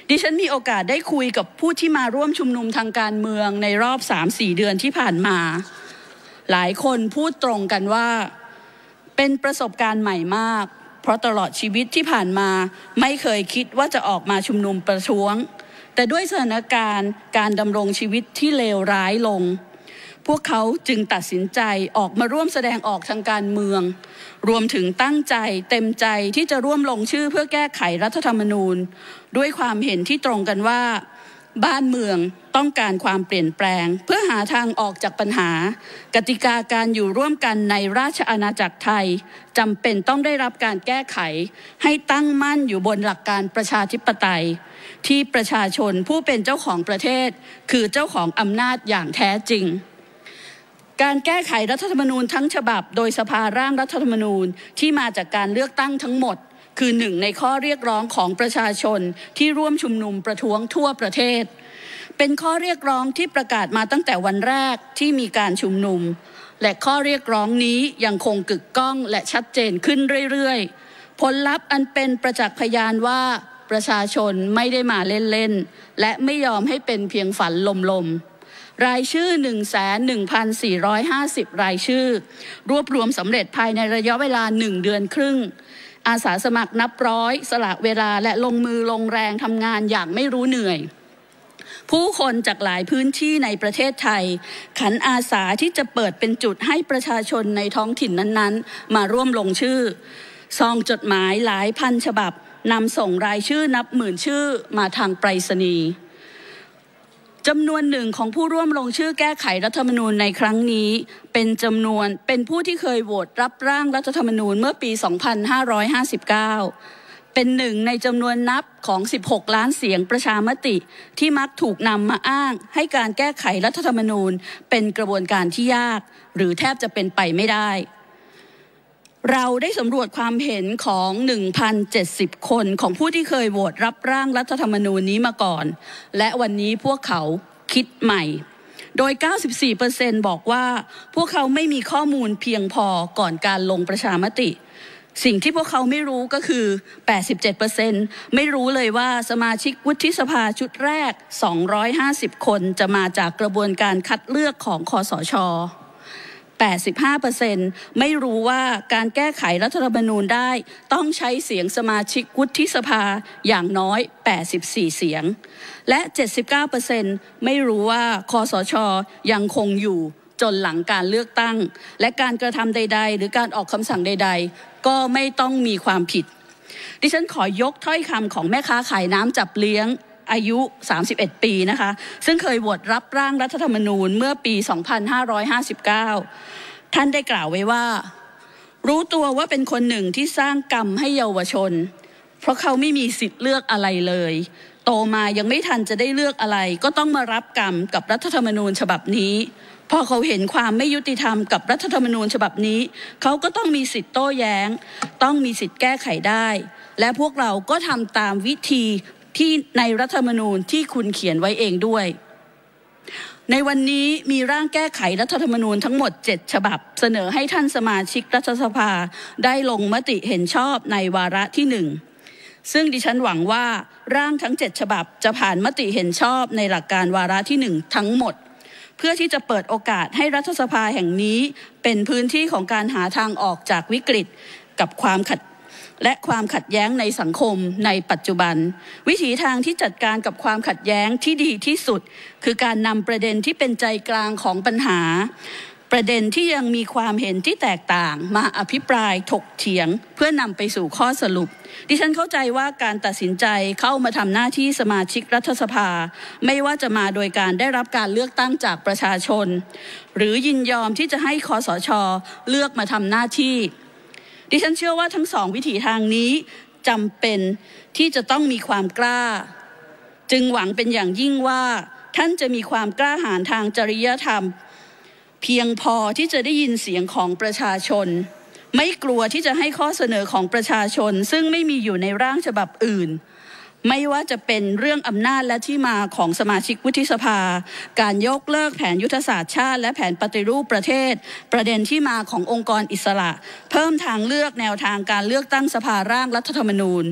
ดิฉันมีโอกาสได้คุยกับผู้ที่มาร่วมชุมนุมทางการเมืองในรอบ สามถึงสี่ เดือนที่ผ่านมาหลายคนพูดตรงกันว่าเป็นประสบการณ์ใหม่มากเพราะตลอดชีวิตที่ผ่านมาไม่เคยคิดว่าจะออกมาชุมนุมประท้วงแต่ด้วยสถานการณ์การดำรงชีวิตที่เลวร้ายลงพวกเขาจึงตัดสินใจออกมาร่วมแสดงออกทางการเมืองรวมถึงตั้งใจเต็มใจที่จะร่วมลงชื่อเพื่อแก้ไขรัฐธรรมนูญด้วยความเห็นที่ตรงกันว่าบ้านเมืองต้องการความเปลี่ยนแปลงเพื่อหาทางออกจากปัญหากติกาการอยู่ร่วมกันในราชอาณาจักรไทยจำเป็นต้องได้รับการแก้ไขให้ตั้งมั่นอยู่บนหลักการประชาธิปไตยที่ประชาชนผู้เป็นเจ้าของประเทศคือเจ้าของอำนาจอย่างแท้จริงการแก้ไขรัฐธรรมนูญทั้งฉบับโดยสภาร่างรัฐธรรมนูญที่มาจากการเลือกตั้งทั้งหมดคือหนึ่งในข้อเรียกร้องของประชาชนที่ร่วมชุมนุมประท้วงทั่วประเทศเป็นข้อเรียกร้องที่ประกาศมาตั้งแต่วันแรกที่มีการชุมนุมและข้อเรียกร้องนี้ยังคงกึกก้องและชัดเจนขึ้นเรื่อยๆผลลัพธ์อันเป็นประจักษ์พยานว่าประชาชนไม่ได้มาเล่นๆและไม่ยอมให้เป็นเพียงฝันลมๆรายชื่อ หนึ่งแสนหนึ่งพันสี่ร้อยห้าสิบ รายชื่อรวบรวมสำเร็จภายในระยะเวลาหนึ่งเดือนครึ่งอาสาสมัครนับร้อยสละเวลาและลงมือลงแรงทำงานอย่างไม่รู้เหนื่อยผู้คนจากหลายพื้นที่ในประเทศไทยขันอาสาที่จะเปิดเป็นจุดให้ประชาชนในท้องถิ่นนั้นๆมาร่วมลงชื่อซองจดหมายหลายพันฉบับนำส่งรายชื่อนับหมื่นชื่อมาทางไปรษณีย์จำนวนหนึ่งของผู้ร่วมลงชื่อแก้ไขรัฐธรรมนูญในครั้งนี้เป็นจำนวนเป็นผู้ที่เคยโหวตรับร่างรัฐธรรมนูญเมื่อปี สองพันห้าร้อยห้าสิบเก้า เป็นหนึ่งในจำนวนนับของ สิบหก ล้านเสียงประชามติที่มักถูกนำมาอ้างให้การแก้ไขรัฐธรรมนูญเป็นกระบวนการที่ยากหรือแทบจะเป็นไปไม่ได้เราได้สำรวจความเห็นของ หนึ่งพันเจ็ดสิบ คนของผู้ที่เคยโหวตรับร่างรัฐธรรมนูญนี้มาก่อนและวันนี้พวกเขาคิดใหม่โดย เก้าสิบสี่เปอร์เซ็นต์ บอกว่าพวกเขาไม่มีข้อมูลเพียงพอก่อนการลงประชามติสิ่งที่พวกเขาไม่รู้ก็คือ แปดสิบเจ็ดเปอร์เซ็นต์ ไม่รู้เลยว่าสมาชิกวุฒิสภาชุดแรกสองร้อยห้าสิบคนจะมาจากกระบวนการคัดเลือกของคสชแปดสิบห้าเปอร์เซ็นต์ ไม่รู้ว่าการแก้ไขรัฐธรรมนูญได้ต้องใช้เสียงสมาชิกวุฒิสภาอย่างน้อยแปดสิบสี่เสียงและ เจ็ดสิบเก้าเปอร์เซ็นต์ ไม่รู้ว่าคสช.ยังคงอยู่จนหลังการเลือกตั้งและการกระทำใดๆหรือการออกคำสั่งใดๆก็ไม่ต้องมีความผิดดิฉันขอยกถ้อยคำของแม่ค้าขายน้ำจับเลี้ยงอายุสามสิบเอ็ดปีนะคะซึ่งเคยโหวตรับร่างรัฐธรรมนูญเมื่อปีสองพันห้าร้อยห้าสิบเก้าท่านได้กล่าวไว้ว่ารู้ตัวว่าเป็นคนหนึ่งที่สร้างกรรมให้เยาวชนเพราะเขาไม่มีสิทธิ์เลือกอะไรเลยโตมายังไม่ทันจะได้เลือกอะไรก็ต้องมารับกรรมกับรัฐธรรมนูญฉบับนี้พอเขาเห็นความไม่ยุติธรรมกับรัฐธรรมนูญฉบับนี้เขาก็ต้องมีสิทธิ์โต้แย้งต้องมีสิทธิ์แก้ไขได้และพวกเราก็ทำตามวิธีที่ในรัฐธรรมนูญที่คุณเขียนไว้เองด้วยในวันนี้มีร่างแก้ไขรัฐธรรมนูญทั้งหมดเจ็ดฉบับเสนอให้ท่านสมาชิกรัฐสภาได้ลงมติเห็นชอบในวาระที่หนึ่งซึ่งดิฉันหวังว่าร่างทั้งเจ็ดฉบับจะผ่านมติเห็นชอบในหลักการวาระที่หนึ่งทั้งหมดเพื่อที่จะเปิดโอกาสให้รัฐสภาแห่งนี้เป็นพื้นที่ของการหาทางออกจากวิกฤตกับความขัดและความขัดแย้งในสังคมในปัจจุบันวิธีทางที่จัดการกับความขัดแย้งที่ดีที่สุดคือการนำประเด็นที่เป็นใจกลางของปัญหาประเด็นที่ยังมีความเห็นที่แตกต่างมาอภิปรายถกเถียงเพื่อนำไปสู่ข้อสรุปดิฉันเข้าใจว่าการตัดสินใจเข้ามาทำหน้าที่สมาชิกรัฐสภาไม่ว่าจะมาโดยการได้รับการเลือกตั้งจากประชาชนหรือยินยอมที่จะให้คสช.เลือกมาทำหน้าที่ดิฉันเชื่อว่าทั้งสองวิถีทางนี้จำเป็นที่จะต้องมีความกล้าจึงหวังเป็นอย่างยิ่งว่าท่านจะมีความกล้าหาญทางจริยธรรมเพียงพอที่จะได้ยินเสียงของประชาชน ไม่กลัวที่จะให้ข้อเสนอของประชาชนซึ่งไม่มีอยู่ในร่างฉบับอื่นไม่ว่าจะเป็นเรื่องอำนาจและที่มาของสมาชิกวุฒิสภาการยกเลิกแผนยุทธศาสตร์ชาติและแผนปฏิรูปประเทศประเด็นที่มาขององค์กรอิสระเพิ่มทางเลือกแนวทางการเลือกตั้งสภาร่างรัฐธรรมนูญ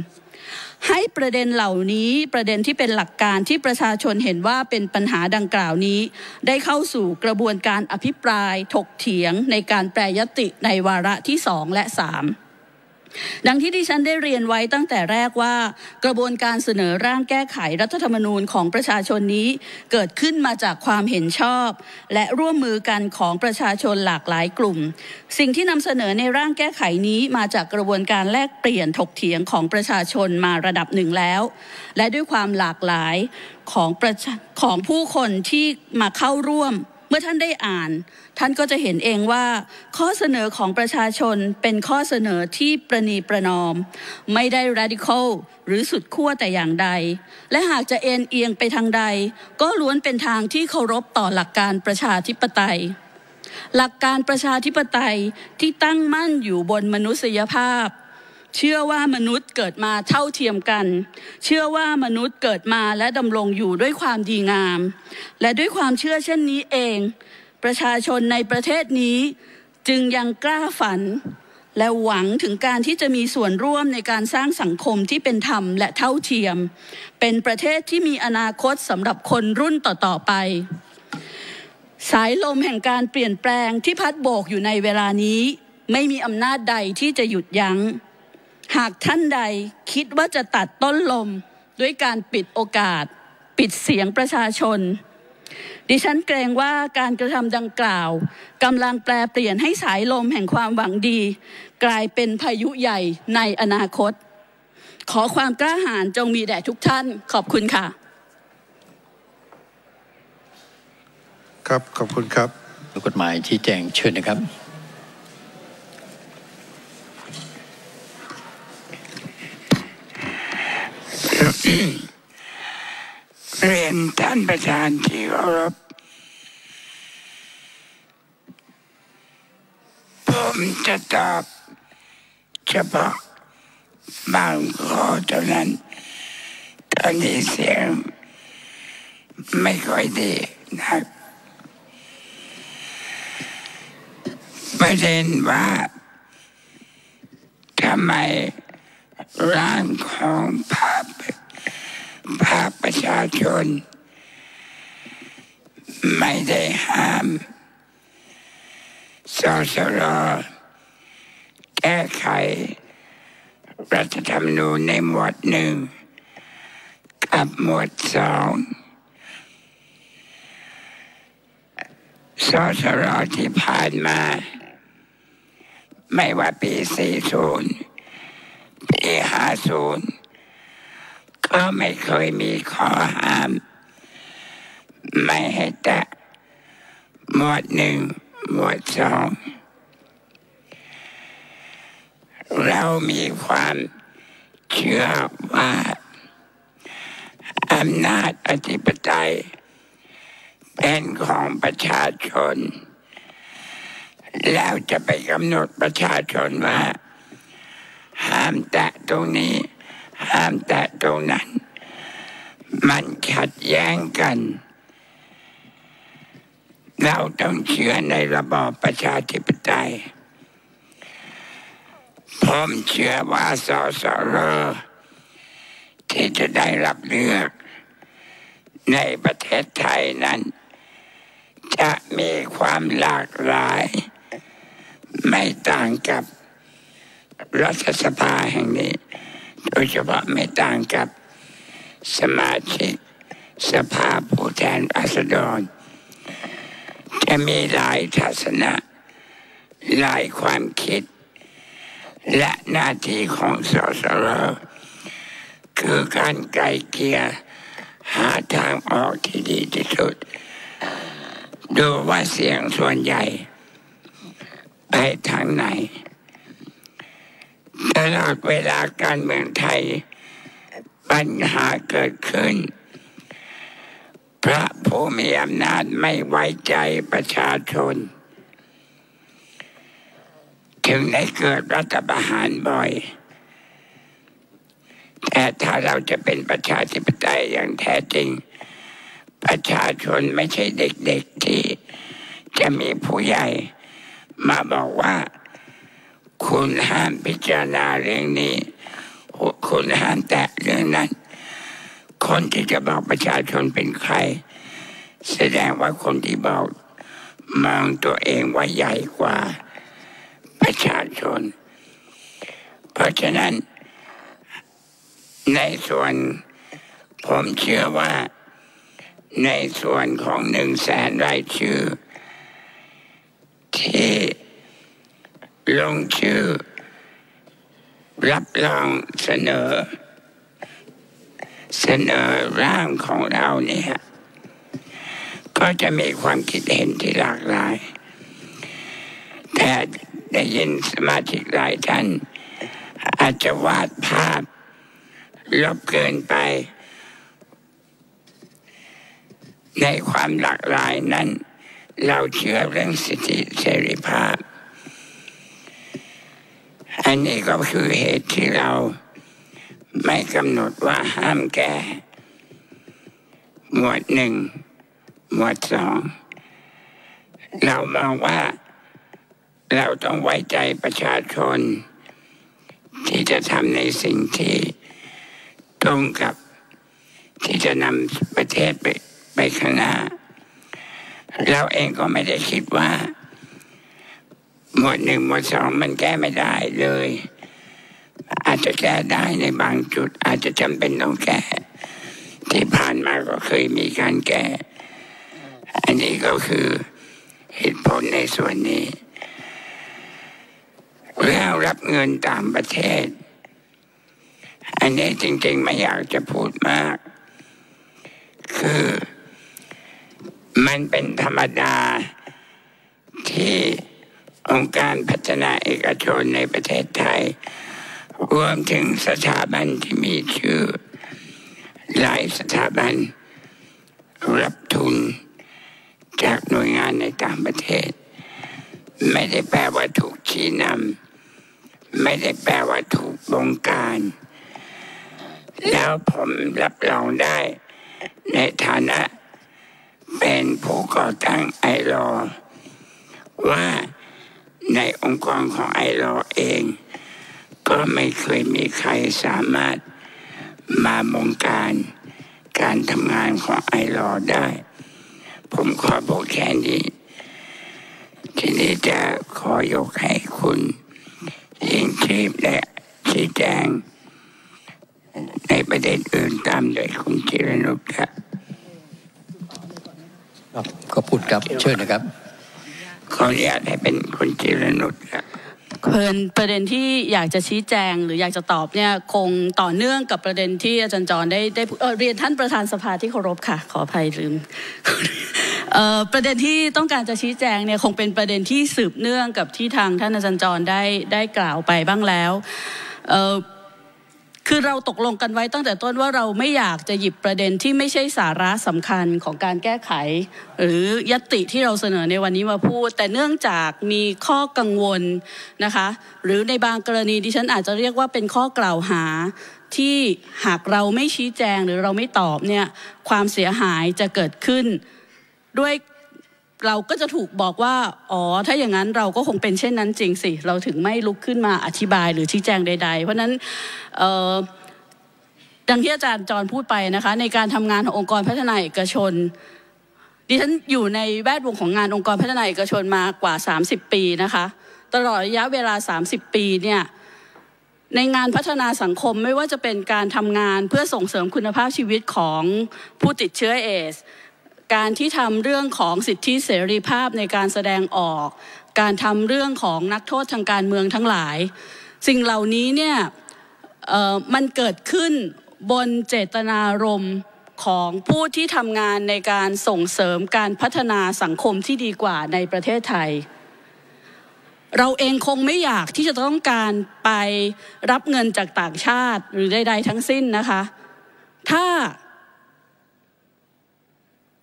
ให้ประเด็นเหล่านี้ประเด็นที่เป็นหลักการที่ประชาชนเห็นว่าเป็นปัญหาดังกล่าวนี้ได้เข้าสู่กระบวนการอภิปรายถกเถียงในการแปรยติในวาระที่สองและสามดังที่ดิฉันได้เรียนไว้ตั้งแต่แรกว่ากระบวนการเสนอร่างแก้ไขรัฐธรรมนูญของประชาชนนี้เกิดขึ้นมาจากความเห็นชอบและร่วมมือกันของประชาชนหลากหลายกลุ่มสิ่งที่นำเสนอในร่างแก้ไขนี้มาจากกระบวนการแลกเปลี่ยนถกเถียงของประชาชนมาระดับหนึ่งแล้วและด้วยความหลากหลายของประชาของผู้คนที่มาเข้าร่วมเมื่อท่านได้อ่านท่านก็จะเห็นเองว่าข้อเสนอของประชาชนเป็นข้อเสนอที่ประนีประนอมไม่ได้ radical หรือสุดขั้วแต่อย่างใดและหากจะเอ็นเอียงไปทางใดก็ล้วนเป็นทางที่เคารพต่อหลักการประชาธิปไตยหลักการประชาธิปไตยที่ตั้งมั่นอยู่บนมนุษยภาพเชื่อว่ามนุษย์เกิดมาเท่าเทียมกันเชื่อว่ามนุษย์เกิดมาและดำรงอยู่ด้วยความดีงามและด้วยความเชื่อเช่นนี้เองประชาชนในประเทศนี้จึงยังกล้าฝันและหวังถึงการที่จะมีส่วนร่วมในการสร้างสังคมที่เป็นธรรมและเท่าเทียมเป็นประเทศที่มีอนาคตสำหรับคนรุ่นต่อๆไปสายลมแห่งการเปลี่ยนแปลงที่พัดโบกอยู่ในเวลานี้ไม่มีอำนาจใดที่จะหยุดยั้งหากท่านใดคิดว่าจะตัดต้นลมด้วยการปิดโอกาสปิดเสียงประชาชนดิฉันเกรงว่าการกระทำดังกล่าวกำลังแปรเปลี่ยนให้สายลมแห่งความหวังดีกลายเป็นพายุใหญ่ในอนาคตขอความกล้าหาญจงมีแด่ทุกท่านขอบคุณค่ะครับขอบคุณครับกฎหมายชี้แจงเชิญนะครับเรียนท่านประธานที่เคารพผมจะตอบเฉพาะบางข้อเท่านั้นตอนนี้เสียงไม่ค่อยดีนะประเด็นว่าทำไมร่างของภาพภาคประชาชนไม่ได้ห้ามสสรแก้ไขรัฐธรรมนูญในหมวดหนึ่งกับหมวดสองสสรที่ผ่านมาไม่ว่าปีสี่ศูนย์ปีห้าศูนย์ก็ไม่เคยมีข้อห้ามไม่ให้แตะหมวดหนึ่งหมวดสองเรามีความเชื่อว่าอำนาจอธิปไตยเป็นของประชาชนแล้วจะไปกำหนดประชาชนว่าห้ามแตะตรงนี้ห้ามแตะตรงนั้นมันขัดแย้งกันเราต้องเชื่อในระบอบประชาธิปไตยผมเชื่อว่าสสรที่จะได้รับเลือกในประเทศไทยนั้นจะมีความหลากหลายไม่ต่างกับรัฐสภาแห่งนี้โดยเฉพาะไม่ต่างกับสมาชิกสภาผู้แทนราษฎรจะมีหลายทัศนะหลายความคิดและหน้าที่ของสสรคือการไกล่เกลี่ยหาทางออกที่ดีที่สุดดูว่าเสียงส่วนใหญ่ไปทางไหนตลอดเวลาการเมืองไทยปัญหาเกิดขึ้นพระผู้มีอำนาจไม่ไว้ใจประชาชนท ถึงได้เกิดรัฐประหารบ่อยแต่ถ้าเราจะเป็นประชาธิปไตยอย่างแท้จริงประชาชนไม่ใช่เด็กๆที่จะมีผู้ใหญ่มาบอกว่าคุณห้ามพิจารณาเรื่องนี้คุณห้ามแตะเรื่องนั้นคนที่จะบอกประชาชนเป็นใครแสดงว่าคนที่บอกมองตัวเองว่าใหญ่กว่าประชาชนเพราะฉะนั้นในส่วนผมเชื่อว่าในส่วนของหนึ่งแสนรายชื่อที่ลงชื่อรับรองเสนอเสนอร่างของเราเนี่ยก็จะมีความคิดเห็นที่หลากหลายแต่ได้ยินสมาชิกหลายท่านอาจจะวาดภาพลบเกินไปในความหลากหลายนั้นเราเชื่อเรื่องสิทธิเสรีภาพอันนี้ก็คือเหตุที่เราไม่กำหนดว่าห้ามแก่หมวดหนึ่งหมวดสองเรามองว่าเราต้องไว้ใจประชาชนที่จะทำในสิ่งที่ตรงกับที่จะนำประเทศไปไปข้างหน้าเราเองก็ไม่ได้คิดว่าหมวดหนึ่งหมวดสองมันแก้ไม่ได้เลยอาจจะแก้ได้ในบางจุดอาจจะจำเป็นต้องแก้ที่ผ่านมาก็เคยมีการแก้อันนี้ก็คือเหตุผลในส่วนนี้แล้วรับเงินตามประเทศอันนี้จริงๆไม่อยากจะพูดมากคือมันเป็นธรรมดาที่องค์การพัฒนาเอกชนในประเทศไทยรวมถึงสถาบันที่มีชื่อหลายสถาบันรับทุนจากหน่วยงานในต่างประเทศไม่ได้แปลว่าถูกชี้นำไม่ได้แปลว่าถูกบงการแล้วผมรับรองได้ในฐานะเป็นผู้ก่อตั้งไอลอว่าในองค์กรของไอลอเองก็ไม่เคยมีใครสามารถมาบงการการทำงานของไอลอได้ผมขอบอกแค่นี้ทีนี้จะขอยกให้คุณยิ่งชีพและชี้แจงในประเด็นอื่นตามโดยคุณจิรนุชครับขอพูดครับเชิญนะครับขออนุญาตให้เป็นคุณจิรนุชครับประเด็นที่อยากจะชี้แจงหรืออยากจะตอบเนี่ยคงต่อเนื่องกับประเด็นที่อาจารย์จรได้ได้เรียนท่านประธานสภาที่เคารพค่ะขออภัยลืม ประเด็นที่ต้องการจะชี้แจงเนี่ยคงเป็นประเด็นที่สืบเนื่องกับที่ทางท่านอาจารย์จรได้ได้กล่าวไปบ้างแล้วคือเราตกลงกันไว้ตั้งแต่ต้นว่าเราไม่อยากจะหยิบประเด็นที่ไม่ใช่สาระสำคัญของการแก้ไขหรือญัตติที่เราเสนอในวันนี้มาพูดแต่เนื่องจากมีข้อกังวลนะคะหรือในบางกรณีดิฉันอาจจะเรียกว่าเป็นข้อกล่าวหาที่หากเราไม่ชี้แจงหรือเราไม่ตอบเนี่ยความเสียหายจะเกิดขึ้นด้วยเราก็จะถูกบอกว่าอ๋อถ้าอย่างนั้นเราก็คงเป็นเช่นนั้นจริงสิเราถึงไม่ลุกขึ้นมาอธิบายหรือชี้แจงใดๆเพราะนั้นเอ่อดังที่อาจารย์จรพูดไปนะคะในการทำงานขององค์กรพัฒนาเอกชนดิฉันอยู่ในแวดวงของงานองค์กรพัฒนาเอกชนมากว่าสามสิบปีนะคะตลอดระยะเวลาสามสิบปีเนี่ยในงานพัฒนาสังคมไม่ว่าจะเป็นการทำงานเพื่อส่งเสริมคุณภาพชีวิตของผู้ติดเชื้อเอสการที่ทำเรื่องของสิทธิเสรีภาพในการแสดงออกการทำเรื่องของนักโทษทางการเมืองทั้งหลายสิ่งเหล่านี้เนี่ยเอ่อมันเกิดขึ้นบนเจตนารมณ์ของผู้ที่ทำงานในการส่งเสริมการพัฒนาสังคมที่ดีกว่าในประเทศไทยเราเองคงไม่อยากที่จะต้องการไปรับเงินจากต่างชาติหรือใดๆทั้งสิ้นนะคะถ้า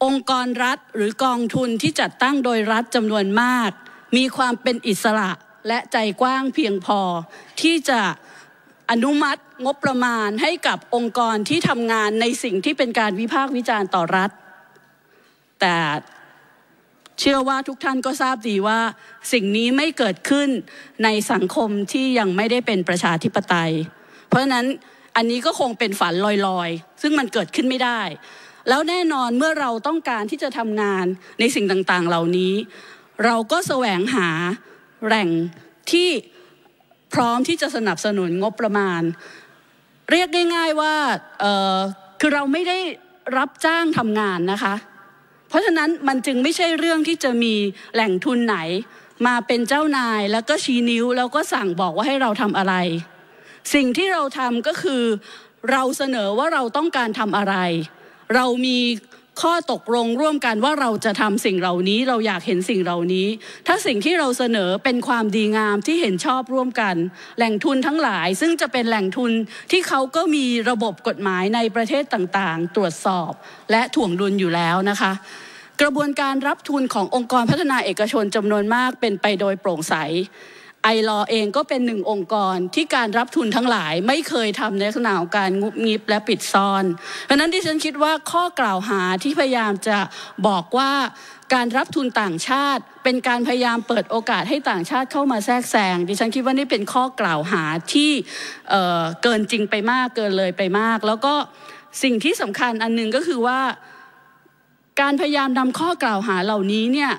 องค์กรรัฐหรือกองทุนที่จัดตั้งโดยรัฐจำนวนมากมีความเป็นอิสระ และใจกว้างเพียงพอที่จะอนุมัติงบประมาณให้กับองค์กรที่ทำงานในสิ่งที่เป็นการวิพากษ์วิจารณ์ต่อรัฐแต่เชื่อว่าทุกท่านก็ทราบดีว่าสิ่งนี้ไม่เกิดขึ้นในสังคมที่ยังไม่ได้เป็นประชาธิปไตยเพราะฉะนั้นอันนี้ก็คงเป็นฝันลอยๆซึ่งมันเกิดขึ้นไม่ได้แล้วแน่นอนเมื่อเราต้องการที่จะทำงานในสิ่งต่างๆเหล่านี้เราก็แสวงหาแหล่งที่พร้อมที่จะสนับสนุนงบประมาณเรียกง่ายๆว่าเอ่อคือเราไม่ได้รับจ้างทำงานนะคะเพราะฉะนั้นมันจึงไม่ใช่เรื่องที่จะมีแหล่งทุนไหนมาเป็นเจ้านายแล้วก็ชี้นิ้วแล้วก็สั่งบอกว่าให้เราทำอะไรสิ่งที่เราทำก็คือเราเสนอว่าเราต้องการทำอะไรเรามีข้อตกลงร่วมกันว่าเราจะทำสิ่งเหล่านี้เราอยากเห็นสิ่งเหล่านี้ถ้าสิ่งที่เราเสนอเป็นความดีงามที่เห็นชอบร่วมกันแหล่งทุนทั้งหลายซึ่งจะเป็นแหล่งทุนที่เขาก็มีระบบกฎหมายในประเทศต่างๆตรวจสอบและถ่วงดุลอยู่แล้วนะคะกระบวนการรับทุนขององค์กรพัฒนาเอกชนจำนวนมากเป็นไปโดยโปร่งใสไอลอเองก็เป็นหนึ่งองค์กรที่การรับทุนทั้งหลายไม่เคยทำในลักษณะของการงุบงิบและปิดซ่อนเพราะนั้นที่ฉันคิดว่าข้อกล่าวหาที่พยายามจะบอกว่าการรับทุนต่างชาติเป็นการพยายามเปิดโอกาสให้ต่างชาติเข้ามาแทรกแซงดิฉันคิดว่านี่เป็นข้อกล่าวหาที่เอ่อเกินจริงไปมากเกินเลยไปมากแล้วก็สิ่งที่สำคัญอันนึงก็คือว่าการพยายามนำข้อกล่าวหาเหล่านี้เนี่ย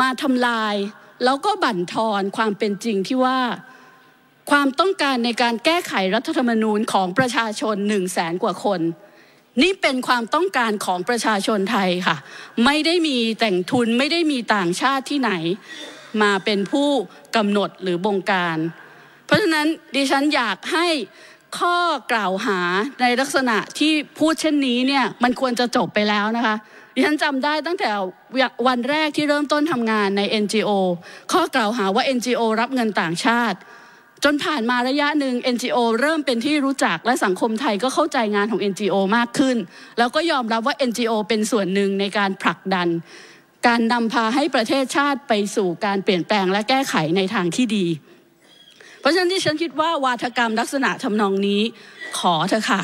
มาทำลายแล้วก็บั่นทอนความเป็นจริงที่ว่าความต้องการในการแก้ไขรัฐธรรมนูญของประชาชนหนึ่งแสนกว่าคนนี่เป็นความต้องการของประชาชนไทยค่ะไม่ได้มีแต่งทุนไม่ได้มีต่างชาติที่ไหนมาเป็นผู้กำหนดหรือบงการเพราะฉะนั้นดิฉันอยากให้ข้อกล่าวหาในลักษณะที่พูดเช่นนี้เนี่ยมันควรจะจบไปแล้วนะคะดิฉันจำได้ตั้งแต่วันแรกที่เริ่มต้นทำงานใน เอ็น จี โอ ข้อกล่าวหาว่า เอ็น จี โอ รับเงินต่างชาติจนผ่านมาระยะหนึ่ง เอ็น จี โอ เริ่มเป็นที่รู้จักและสังคมไทยก็เข้าใจงานของ เอ็น จี โอ มากขึ้นแล้วก็ยอมรับว่า เอ็น จี โอ เป็นส่วนหนึ่งในการผลักดันการนำพาให้ประเทศชาติไปสู่การเปลี่ยนแปลงและแก้ไขในทางที่ดีเพราะฉะนั้นที่ฉันคิดว่าวาทกรรมลักษณะทำนองนี้ขอเถอะค่ะ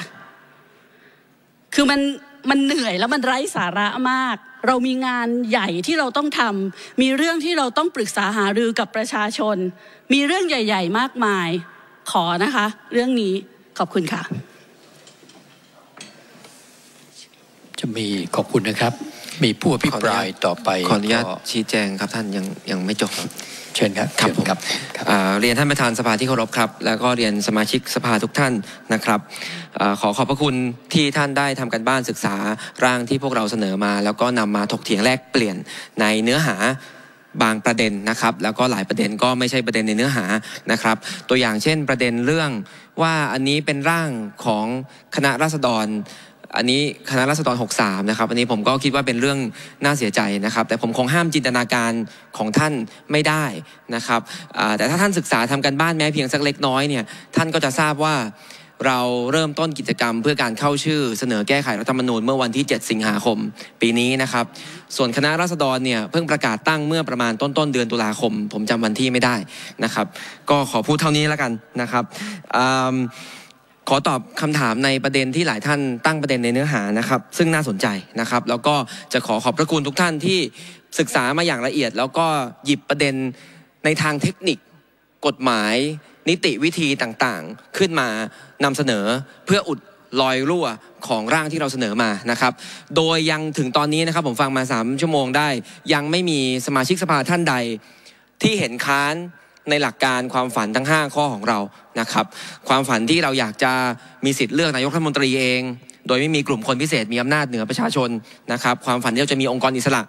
คือมันมันเหนื่อยแล้วมันไร้สาระมากเรามีงานใหญ่ที่เราต้องทำมีเรื่องที่เราต้องปรึกษาหารือกับประชาชนมีเรื่องใหญ่ๆมากมายขอนะคะเรื่องนี้ขอบคุณค่ะจะมีขอบคุณนะครับมีผู้อภิปรายต่อไปขออนุญาตชี้แจงครับท่านยังยังไม่จบเชิญครับครับผมเรียนท่านประธานสภาที่เคารพครับแล้วก็เรียนสมาชิกสภาทุกท่านนะครับขอขอบพระคุณที่ท่านได้ทำการบ้านศึกษาร่างที่พวกเราเสนอมาแล้วก็นำมาถกเถียงแลกเปลี่ยนในเนื้อหาบางประเด็นนะครับแล้วก็หลายประเด็นก็ไม่ใช่ประเด็นในเนื้อหานะครับตัวอย่างเช่นประเด็นเรื่องว่าอันนี้เป็นร่างของคณะราษฎรอันนี้คณะราษฎรหกสิบสามนะครับอันนี้ผมก็คิดว่าเป็นเรื่องน่าเสียใจนะครับแต่ผมคงห้ามจินตนาการของท่านไม่ได้นะครับแต่ถ้าท่านศึกษาทำกันบ้านแม้เพียงสักเล็กน้อยเนี่ยท่านก็จะทราบว่าเราเริ่มต้นกิจกรรมเพื่อการเข้าชื่อเสนอแก้ไขรัฐธรรมนูญเมื่อวันที่เจ็ดสิงหาคมปีนี้นะครับส่วนคณะราษฎรเนี่ยเพิ่งประกาศตั้งเมื่อประมาณต้นต้นเดือนตุลาคมผมจำวันที่ไม่ได้นะครับก็ขอพูดเท่านี้แล้วกันนะครับขอตอบคำถามในประเด็นที่หลายท่านตั้งประเด็นในเนื้อหานะครับซึ่งน่าสนใจนะครับแล้วก็จะขอขอบพระคุณทุกท่านที่ศึกษามาอย่างละเอียดแล้วก็หยิบประเด็นในทางเทคนิคกฎหมายนิติวิธีต่างๆขึ้นมานำเสนอเพื่ออุดรอยรั่วของร่างที่เราเสนอมานะครับโดยยังถึงตอนนี้นะครับผมฟังมาสามชั่วโมงได้ยังไม่มีสมาชิกสภาท่านใดที่เห็นค้านในหลักการความฝันทั้งห้าข้อของเรานะครับความฝันที่เราอยากจะมีสิทธิ์เลือกนายกรัฐมนตรีเองโดยไม่มีกลุ่มคนพิเศษมีอำนาจเหนือประชาชนนะครับความฝันที่เราจะมีองค์กรอิสระ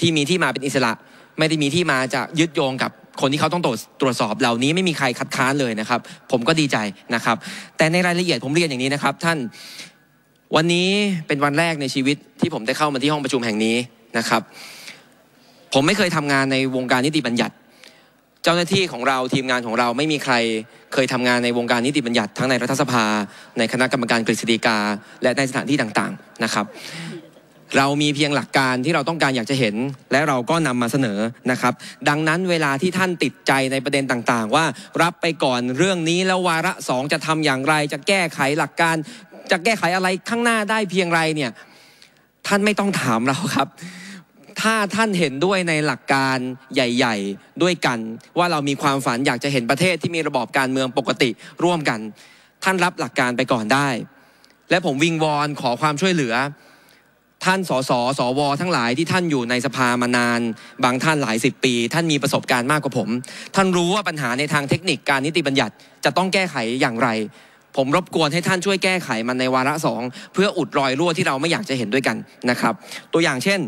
ที่มีที่มาเป็นอิสระไม่ได้มีที่มาจะยึดโยงกับคนที่เขาต้องตรวจสอบเหล่านี้ไม่มีใครคัดค้านเลยนะครับผมก็ดีใจนะครับแต่ในรายละเอียดผมเรียนอย่างนี้นะครับท่านวันนี้เป็นวันแรกในชีวิตที่ผมได้เข้ามาที่ห้องประชุมแห่งนี้นะครับผมไม่เคยทำงานในวงการนิติบัญญัติเจ้าหน้าที่ของเราทีมงานของเราไม่มีใครเคยทำงานในวงการนิติบัญญัติทั้งในรัฐสภาในคณะกรรมการกฤษฎีกาและในสถานที่ต่างๆนะครับ เรามีเพียงหลักการที่เราต้องการอยากจะเห็นและเราก็นำมาเสนอนะครับดังนั้นเวลาที่ท่านติดใจในประเด็นต่างๆว่ารับไปก่อนเรื่องนี้แล้ววาระสองจะทำอย่างไรจะแก้ไขหลักการจะแก้ไขอะไรข้างหน้าได้เพียงไรเนี่ยท่านไม่ต้องถามเราครับถ้าท่านเห็นด้วยในหลักการใหญ่ๆด้วยกันว่าเรามีความฝันอยากจะเห็นประเทศที่มีระบอบการเมืองปกติร่วมกันท่านรับหลักการไปก่อนได้และผมวิงวอนขอความช่วยเหลือท่านสสสวทั้งหลายที่ท่านอยู่ในสภามานานบางท่านหลายสิบปีท่านมีประสบการณ์มากกว่าผมท่านรู้ว่าปัญหาในทางเทคนิคการนิติบัญญัติจะต้องแก้ไขอย่างไรผมรบกวนให้ท่านช่วยแก้ไขมันในวาระสองเพื่ออุดรอยรั่วที่เราไม่อยากจะเห็นด้วยกันนะครับตัวอย่างเช่น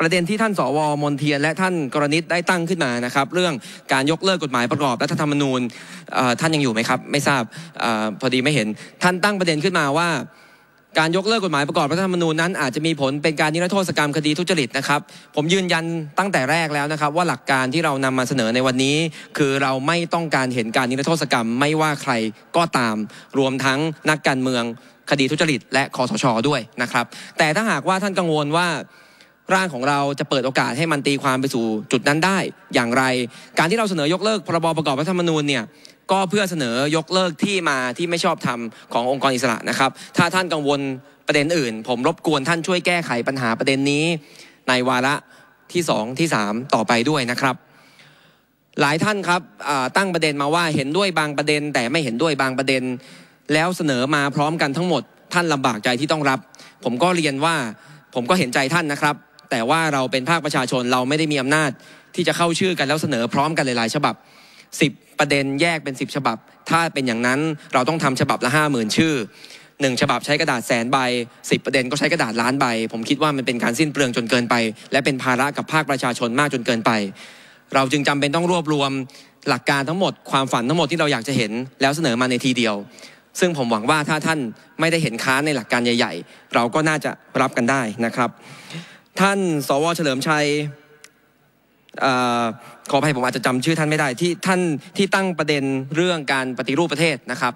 ประเด็นที่ท่านสวมนเทียนและท่านกรณิตได้ตั้งขึ้นมานะครับเรื่องการยกเลิกกฎหมายประกอบรัฐธรรมนูญท่านยังอยู่ไหมครับไม่ทราบพอดีไม่เห็นท่านตั้งประเด็นขึ้นมาว่าการยกเลิกกฎหมายประกอบรัฐธรรมนูญนั้นอาจจะมีผลเป็นการนิรโทษกรรมคดีทุจริตนะครับผมยืนยันตั้งแต่แรกแล้วนะครับว่าหลักการที่เรานำมาเสนอในวันนี้คือเราไม่ต้องการเห็นการนิรโทษกรรมไม่ว่าใครก็ตามรวมทั้งนักการเมืองคดีทุจริตและคสช.ด้วยนะครับแต่ถ้าหากว่าท่านกังวลว่าร่างของเราจะเปิดโอกาสให้มันตีความไปสู่จุดนั้นได้อย่างไรการที่เราเสนอยกเลิกพรบประกอบรัฐธรรมนูญเนี่ยก็เพื่อเสนอยกเลิกที่มาที่ไม่ชอบธรรมขององค์กรอิสระนะครับถ้าท่านกังวลประเด็นอื่นผมรบกวนท่านช่วยแก้ไขปัญหาประเด็นนี้ในวาระที่สองที่สามต่อไปด้วยนะครับหลายท่านครับตั้งประเด็นมาว่าเห็นด้วยบางประเด็นแต่ไม่เห็นด้วยบางประเด็นแล้วเสนอมาพร้อมกันทั้งหมดท่านลำบากใจที่ต้องรับผมก็เรียนว่าผมก็เห็นใจท่านนะครับแต่ว่าเราเป็นภาคประชาชนเราไม่ได้มีอำนาจที่จะเข้าชื่อกันแล้วเสนอพร้อมกันหลายๆฉบับสิบประเด็นแยกเป็นสิบฉบับถ้าเป็นอย่างนั้นเราต้องทำฉบับละ ห้าหมื่น ชื่อหนึ่งฉบับใช้กระดาษแสนใบสิบประเด็นก็ใช้กระดาษล้านใบผมคิดว่ามันเป็นการสิ้นเปลืองจนเกินไปและเป็นภาระกับภาคประชาชนมากจนเกินไปเราจึงจำเป็นต้องรวบรวมหลักการทั้งหมดความฝันทั้งหมดที่เราอยากจะเห็นแล้วเสนอมาในทีเดียวซึ่งผมหวังว่าถ้าท่านไม่ได้เห็นค้านในหลักการใหญ่ๆเราก็น่าจะรับกันได้นะครับท่านสวเฉลิมชัยขออภัยผมอาจจะจำชื่อท่านไม่ได้ที่ท่านที่ตั้งประเด็นเรื่องการปฏิรูปประเทศนะครับ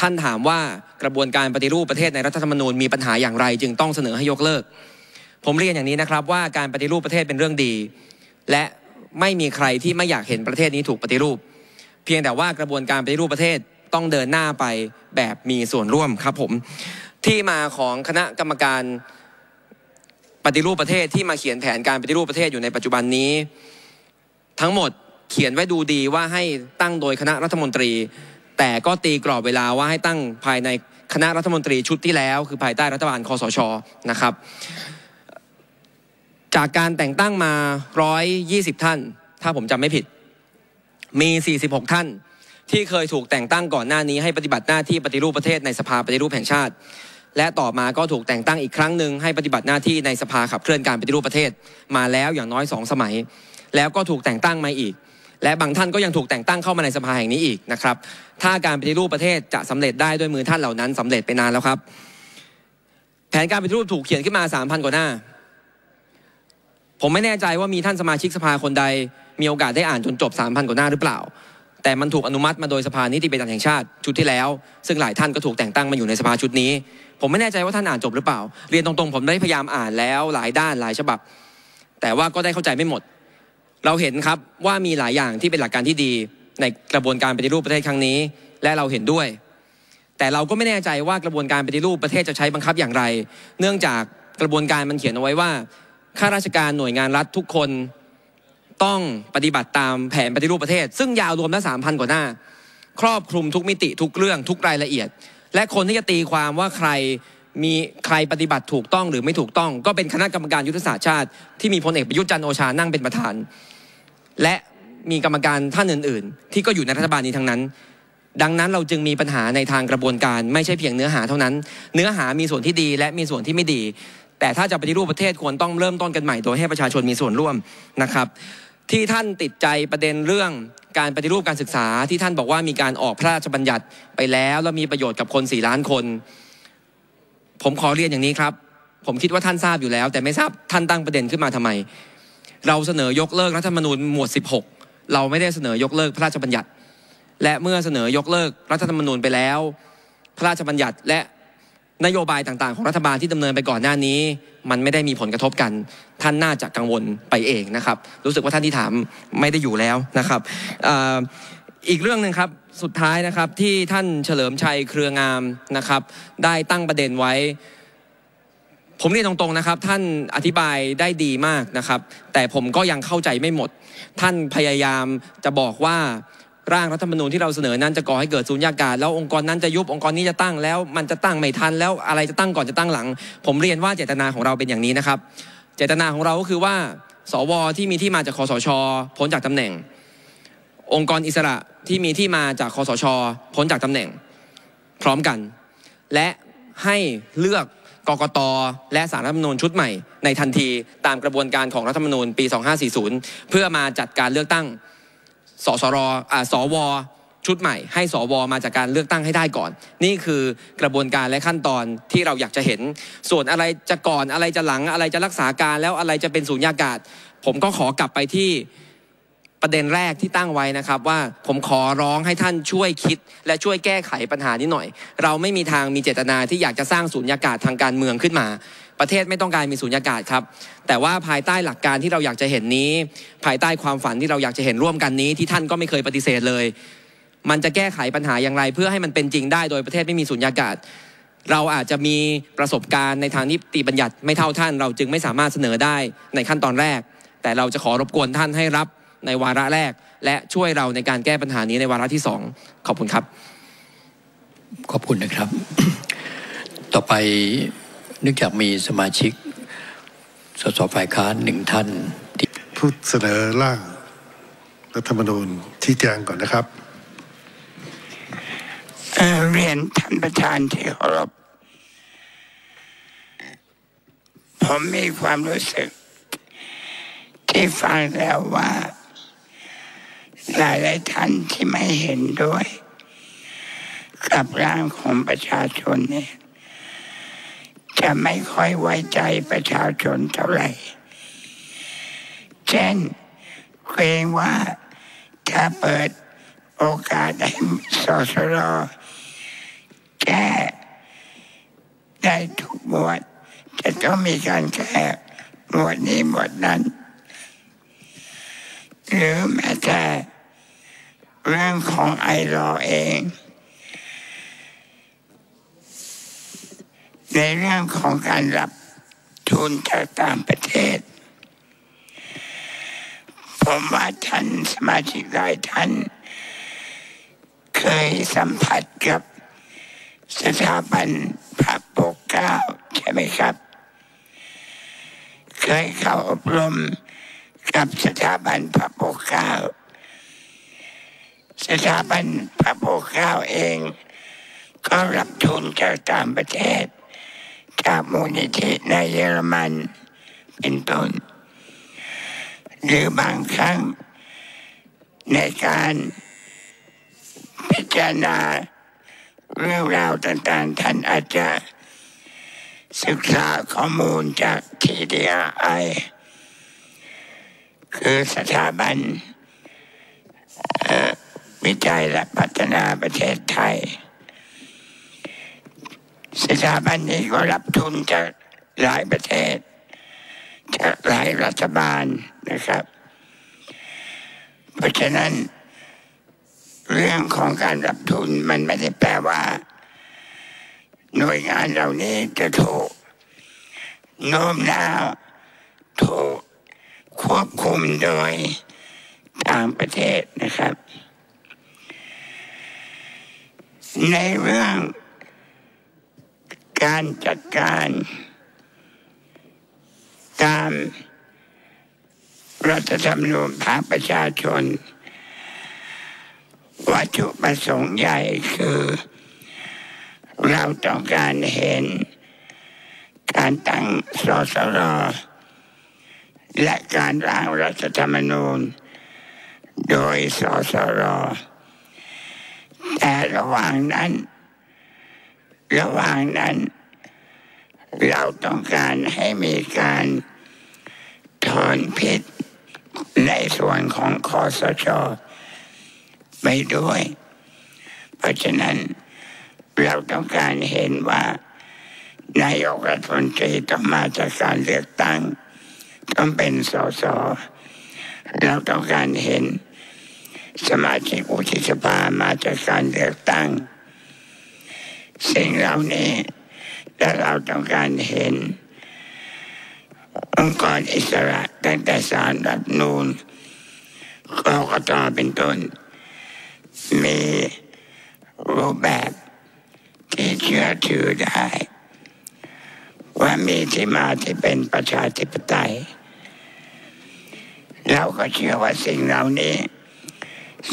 ท่านถามว่ากระบวนการปฏิรูปประเทศในรัฐธรรมนูญมีปัญหาอย่างไรจึงต้องเสนอให้ยกเลิกผมเรียนอย่างนี้นะครับว่าการปฏิรูปประเทศเป็นเรื่องดีและไม่มีใครที่ไม่อยากเห็นประเทศนี้ถูกปฏิรูปเพียงแต่ว่ากระบวนการปฏิรูปประเทศต้องเดินหน้าไปแบบมีส่วนร่วมครับผมที่มาของคณะกรรมการปฏิรูปประเทศที่มาเขียนแผนการปฏิรูปประเทศอยู่ในปัจจุบันนี้ทั้งหมดเขียนไว้ดูดีว่าให้ตั้งโดยคณะรัฐมนตรีแต่ก็ตีกรอบเวลาว่าให้ตั้งภายในคณะรัฐมนตรีชุดที่แล้วคือภายใต้รัฐบาลคสช.นะครับจากการแต่งตั้งมาหนึ่งร้อยยี่สิบท่านถ้าผมจำไม่ผิดมีสี่สิบหกท่านที่เคยถูกแต่งตั้งก่อนหน้านี้ให้ปฏิบัติหน้าที่ปฏิรูปประเทศในสภาปฏิรูปแห่งชาติและต่อมาก็ถูกแต่งตั้งอีกครั้งหนึ่งให้ปฏิบัติหน้าที่ในสภาขับเคลื่อนการปฏิรูปประเทศมาแล้วอย่างน้อยสองสมัยแล้วก็ถูกแต่งตั้งมาอีกและบางท่านก็ยังถูกแต่งตั้งเข้ามาในสภาแห่งนี้อีกนะครับถ้าการปฏิรูปประเทศจะสำเร็จได้ด้วยมือท่านเหล่านั้นสำเร็จไปนานแล้วครับแผนการปฏิรูปถูกเขียนขึ้นมา สามพัน กว่าหน้าผมไม่แน่ใจว่ามีท่านสมาชิกสภาคนใดมีโอกาสได้อ่านจนจบ สามพัน กว่าหน้าหรือเปล่าแต่มันถูกอนุมัติมาโดยสภานิติบัญญัติแห่งชาติชุดที่แล้วซึ่งหลายท่านก็ถูกแต่งตั้งมาอยู่ในสภาชุดนี้ผมไม่แน่ใจว่าท่านอ่านจบหรือเปล่าเรียนตรงๆผมได้พยายามอ่านแล้วหลายด้านหลายฉบับแต่ว่าก็ได้เข้าใจไม่หมดเราเห็นครับว่ามีหลายอย่างที่เป็นหลักการที่ดีในกระบวนการปฏิรูปประเทศครั้งนี้และเราเห็นด้วยแต่เราก็ไม่แน่ใจว่ากระบวนการปฏิรูปประเทศจะใช้บังคับอย่างไรเนื่องจากกระบวนการมันเขียนเอาไว้ว่าข้าราชการหน่วยงานรัฐทุกคนต้องปฏิบัติตามแผนปฏิรูปประเทศซึ่งยาวรวมแล้วสามพันกว่าหน้าครอบคลุมทุกมิติทุกเรื่องทุกรายละเอียดและคนที่จะตีความว่าใครมีใครปฏิบัติถูกต้องหรือไม่ถูกต้องก็เป็นคณะกรรมการยุทธศาสตร์ชาติที่มีพลเอกประยุทธ์จันทร์โอชานั่งเป็นประธานและมีกรรมการท่านอื่นๆที่ก็อยู่ในรัฐบาลนี้ทั้งนั้นดังนั้นเราจึงมีปัญหาในทางกระบวนการไม่ใช่เพียงเนื้อหาเท่านั้นเนื้อหามีส่วนที่ดีและมีส่วนที่ไม่ดีแต่ถ้าจะปฏิรูปประเทศควรต้องเริ่มต้นกันใหม่โดยให้ประชาชนมีส่วนร่วมนะครับที่ท่านติดใจประเด็นเรื่องการปฏิรูปการศึกษาที่ท่านบอกว่ามีการออกพระราชบัญญัติไปแล้วแล้วมีประโยชน์กับคนสี่ล้านคนผมขอเรียนอย่างนี้ครับผมคิดว่าท่านทราบอยู่แล้วแต่ไม่ทราบท่านตั้งประเด็นขึ้นมาทำไมเราเสนอยกเลิกรัฐธรรมนูญหมวดสิบหกเราไม่ได้เสนอยกเลิกพระราชบัญญัติและเมื่อเสนอยกเลิกรัฐธรรมนูญไปแล้วพระราชบัญญัติและ นโยบายต่างๆของรัฐบาลที่ดำเนินไปก่อนหน้านี้มันไม่ได้มีผลกระทบกันท่านน่าจะกังวลไปเองนะครับรู้สึกว่าท่านที่ถามไม่ได้อยู่แล้วนะครับ อ, อีกเรื่องหนึ่งครับสุดท้ายนะครับที่ท่านเฉลิมชัยเครืองามนะครับได้ตั้งประเด็นไว้ผมเรียนตรงๆนะครับท่านอธิบายได้ดีมากนะครับแต่ผมก็ยังเข้าใจไม่หมดท่านพยายามจะบอกว่าร่างรัฐธรรมนูญที่เราเสนอนั้นจะก่อให้เกิดสุญญากาศแล้วองค์กรนั้นจะยุบองค์กรนี้จะตั้งแล้วมันจะตั้งไม่ทันแล้วอะไรจะตั้งก่อนจะตั้งหลังผมเรียนว่าเจตนาของเราเป็นอย่างนี้นะครับเจตนาของเราก็คือว่าสวที่มีที่มาจากคสช.พ้นจากตำแหน่งองค์กรอิสระที่มีที่มาจากคสช.พ้นจากตำแหน่งพร้อมกันและให้เลือกกกต.และศาลรัฐธรรมนูญชุดใหม่ในทันทีตามกระบวนการของรัฐธรรมนูญปีสองห้าสี่ศูนย์เพื่อมาจัดการเลือกตั้งสสรอ่าสวชุดใหม่ให้สวมาจากการเลือกตั้งให้ได้ก่อนนี่คือกระบวนการและขั้นตอนที่เราอยากจะเห็นส่วนอะไรจะก่อนอะไรจะหลังอะไรจะรักษาการแล้วอะไรจะเป็นสุญญากาศผมก็ขอกลับไปที่ประเด็นแรกที่ตั้งไว้นะครับว่าผมขอร้องให้ท่านช่วยคิดและช่วยแก้ไขปัญหานี้หน่อยเราไม่มีทางมีเจตนาที่อยากจะสร้างสุญญากาศทางการเมืองขึ้นมาประเทศไม่ต้องการมีสุญญากาศครับแต่ว่าภายใต้หลักการที่เราอยากจะเห็นนี้ภายใต้ความฝันที่เราอยากจะเห็นร่วมกันนี้ที่ท่านก็ไม่เคยปฏิเสธเลยมันจะแก้ไขปัญหาอย่างไรเพื่อให้มันเป็นจริงได้โดยประเทศไม่มีสุญญากาศเราอาจจะมีประสบการณ์ในทางนิติบัญญัติไม่เท่าท่านเราจึงไม่สามารถเสนอได้ในขั้นตอนแรกแต่เราจะขอรบกวนท่านให้รับในวาระแรกและช่วยเราในการแก้ปัญหานี้ในวาระที่สองขอบคุณครับขอบคุณนะครับ ต่อไปเนื่องจากมีสมาชิกสสฝ่ายค้านหนึ่งท่านผู้เสนอร่างรัฐธรรมนูญชี้แจงก่อนนะครับ เ, เรียนท่านประธานที่เคารพผมมีความรู้สึกที่ฟังแล้วว่าหลายหลายท่านที่ไม่เห็นด้วยกับร่างของประชาชนเนี่ยจะไม่ค่อยไว้ใจประชาชนเท่าไหร่เช่นเกรงว่าถ้าเปิดโอกาสให้สสรแก้ได้ทุกหมวดจะต้องมีการแก้หมวดนี้หมวดนั้นหรือแม้แต่เรื่องของไอลอเองในเรื่องของการรับทุนจากต่างประเทศผมว่าท่านสมาชิกหลายท่านเคยสัมผัสกับสถาบันพระปกเกล้าใช่ไหมครับเคยเข้าอบรมกับสถาบันพระปกเกล้าสถาบันพระปกเกล้าเองก็รับทุนจากต่างประเทศจากมูลนิธิในเยอรมันเป็นต้นหรือบางครั้งในการพิจารณาเรื่องราวต่างๆท่านอาจจะศึกษาข้อมูลจาก ที ดี อาร์ ไอ คือสถาบันวิจัยและพัฒนาประเทศไทยสถาบันนี้ก็รับทุนจากหลายประเทศจากหลายรัฐบาลนะครับเพราะฉะนั้นเรื่องของการรับทุนมันไม่ได้แปลว่าหน่วยงานเหล่านี้จะถูกโน้มน้าวถูกควบคุมโดยต่างประเทศนะครับในเรื่องการจัดการตามรัฐธรรมนูญภาคประชาชนวัตถุประสงค์ใหญ่คือเราต้องการเห็นการตั้งสสรและการร่างรัฐธรรมนูญโดยสสรแต่ระหว่างนั้นระหว่างนั้นเราต้องการให้มีการถอนพิษในส่วนของคสช.ไปด้วยเพราะฉะนั้นเราต้องการเห็นว่า นายกรัฐมนตรีต้องมาจากการเลือกตั้งต้องเป็นส.ส.เราต้องการเห็นสมาชิกวุฒิสภามาจากการเลือกตั้งสิ่งเหล่านี้และเราต้องการเห็นองค์กรอิสระตั้งแต่ศาลรัฐธรรมนูญกกต.เป็นต้นมีรูปแบบที่เชื่อถือได้ว่ามีที่มาที่เป็นประชาธิปไตยเราก็เชื่อว่าสิ่งเหล่านี้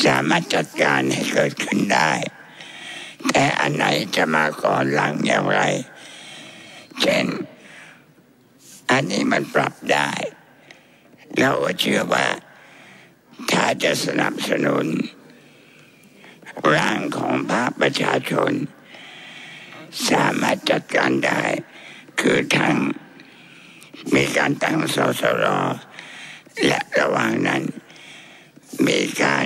สามารถจัดการให้เกิดขึ้นได้แต่อันไหนจะมาก่อนหลังอย่างไรเช่นอันนี้มันปรับได้เราก็เชื่อว่าถ้าจะสนับสนุนร่างของภาคประชาชนสามารถจัดการได้คือทั้งมีการตั้งส.ส.ร.และระหว่างนั้นมีการ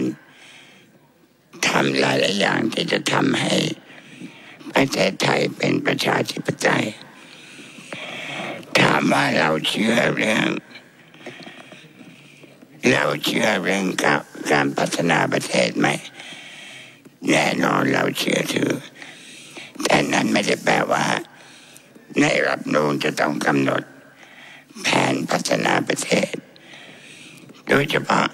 ทำหลายหลายอย่างที่จะทำให้ประเทศไทยเป็นประชาธิปไตยถามว่าเราเชื่อเรื่องเราเชื่อเรื่องการพัฒนาประเทศไหมแน่นอนเราเชื่อถือแต่นั้นไม่ได้แปลว่าในรัฐธรรมนูญจะต้องกำหนดแผนพัฒนาประเทศโดยเฉพาะ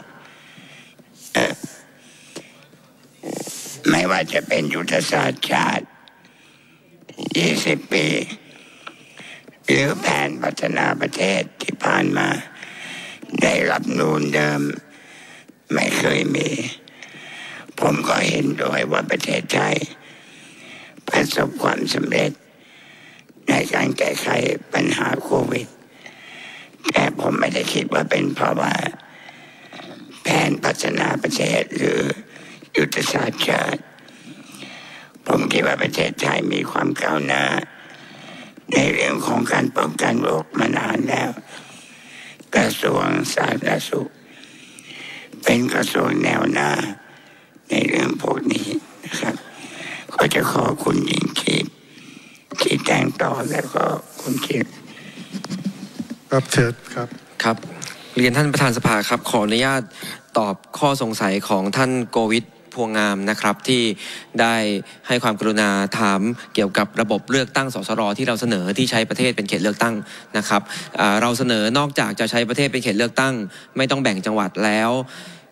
ไม่ว่าจะเป็นยุทธศาสตร์ชาติยี่สิบปีหรือแผนพัฒนาประเทศที่ผ่านมาในรัฐธรรมนูญเดิมไม่เคยมีผมก็เห็นด้วยว่าประเทศไทยประสบความสำเร็จในการแก้ไขปัญหาโควิดแต่ผมไม่ได้คิดว่าเป็นเพราะว่าแผนพัฒนาประเทศหรือยุทธศาสตร์ชาติผมคิดว่าประเทศไทยมีความก้าวหน้าในเรื่องของการป้องกันโรคมานานแล้วกระทรวงสาธารณสุขเป็นกระทรวงแนวหน้าในเรื่องพวกนี้นะครับก็จะขอคุณยิ่งชีพที่แต่งต่อแล้วก็คุณชีพครับเชิญครับครับเรียนท่านประธานสภาครับขออนุญาตตอบข้อสงสัยของท่านโกวิทย์พวงงามนะครับที่ได้ให้ความกรุณาถามเกี่ยวกับระบบเลือกตั้งส.ส.ร.ที่เราเสนอที่ใช้ประเทศเป็นเขตเลือกตั้งนะครับเราเสนอนอกจากจะใช้ประเทศเป็นเขตเลือกตั้งไม่ต้องแบ่งจังหวัดแล้ว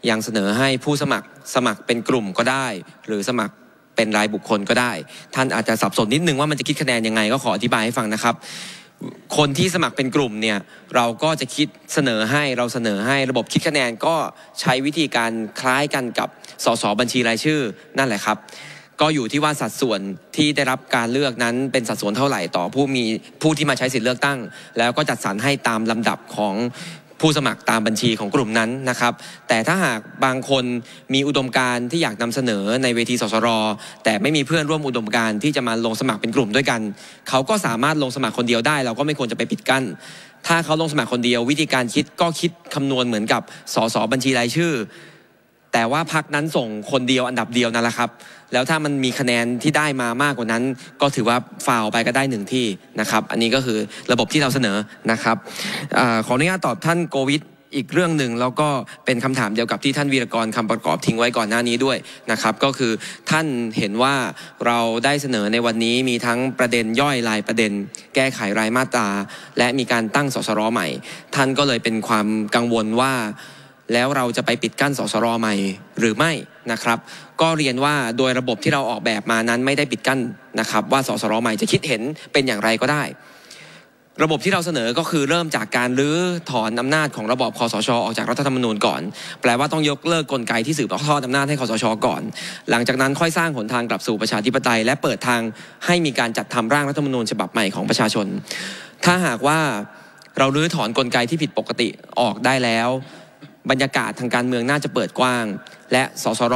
ยังเสนอให้ผู้สมัครสมัครเป็นกลุ่มก็ได้หรือสมัครเป็นรายบุคคลก็ได้ท่านอาจจะสับสนนิดนึงว่ามันจะคิดคะแนนยังไงก็ขออธิบายให้ฟังนะครับคนที่สมัครเป็นกลุ่มเนี่ยเราก็จะคิดเสนอให้เราเสนอให้ระบบคิดคะแนนก็ใช้วิธีการคล้ายกันกับส.ส.บัญชีรายชื่อนั่นแหละครับก็อยู่ที่ว่าสัดส่วนที่ได้รับการเลือกนั้นเป็นสัดส่วนเท่าไหร่ต่อผู้มีผู้ที่มาใช้สิทธิเลือกตั้งแล้วก็จัดสรรให้ตามลำดับของผู้สมัครตามบัญชีของกลุ่มนั้นนะครับแต่ถ้าหากบางคนมีอุดมการณ์ที่อยากนำเสนอในเวทีส.ส.ร.แต่ไม่มีเพื่อนร่วมอุดมการณ์ที่จะมาลงสมัครเป็นกลุ่มด้วยกันเขาก็สามารถลงสมัครคนเดียวได้เราก็ไม่ควรจะไปปิดกั้นถ้าเขาลงสมัครคนเดียววิธีการคิดก็คิดคำนวณเหมือนกับส.ส.บัญชีรายชื่อแต่ว่าพรรคนั้นส่งคนเดียวอันดับเดียวนั่นแหละครับแล้วถ้ามันมีคะแนนที่ได้มามากกว่านั้นก็ถือว่าฟาวไปก็ได้หนึ่งที่นะครับอันนี้ก็คือระบบที่เราเสนอนะครับเอ่อขออนุญาตตอบท่านโกวิทย์อีกเรื่องหนึ่งแล้วก็เป็นคำถามเดียวกับที่ท่านวีรกรคำประกอบทิ้งไว้ก่อนหน้านี้ด้วยนะครับก็คือท่านเห็นว่าเราได้เสนอในวันนี้มีทั้งประเด็นย่อยรายประเด็นแก้ไขรายมาตราและมีการตั้งส.ส.ร.ใหม่ท่านก็เลยเป็นความกังวลว่าแล้วเราจะไปปิดกั้นส.ส.ร.ใหม่หรือไม่นะครับก็เรียนว่าโดยระบบที่เราออกแบบมานั้นไม่ได้ปิดกั้นนะครับว่าส.ส.ร.ใหม่จะคิดเห็นเป็นอย่างไรก็ได้ระบบที่เราเสนอก็คือเริ่มจากการรื้อถอนอำนาจของระบอบคสช.ออกจากรัฐธรรมนูญก่อนแปลว่าต้องยกเลิกกลไกที่สืบทอดอำนาจให้คสช.ก่อนหลังจากนั้นค่อยสร้างหนทางกลับสู่ประชาธิปไตยและเปิดทางให้มีการจัดทำร่างรัฐธรรมนูญฉบับใหม่ของประชาชนถ้าหากว่าเรารื้อถอนกลไกที่ผิดปกติออกได้แล้วบรรยากาศทางการเมืองน่าจะเปิดกว้างและส.ส.ร.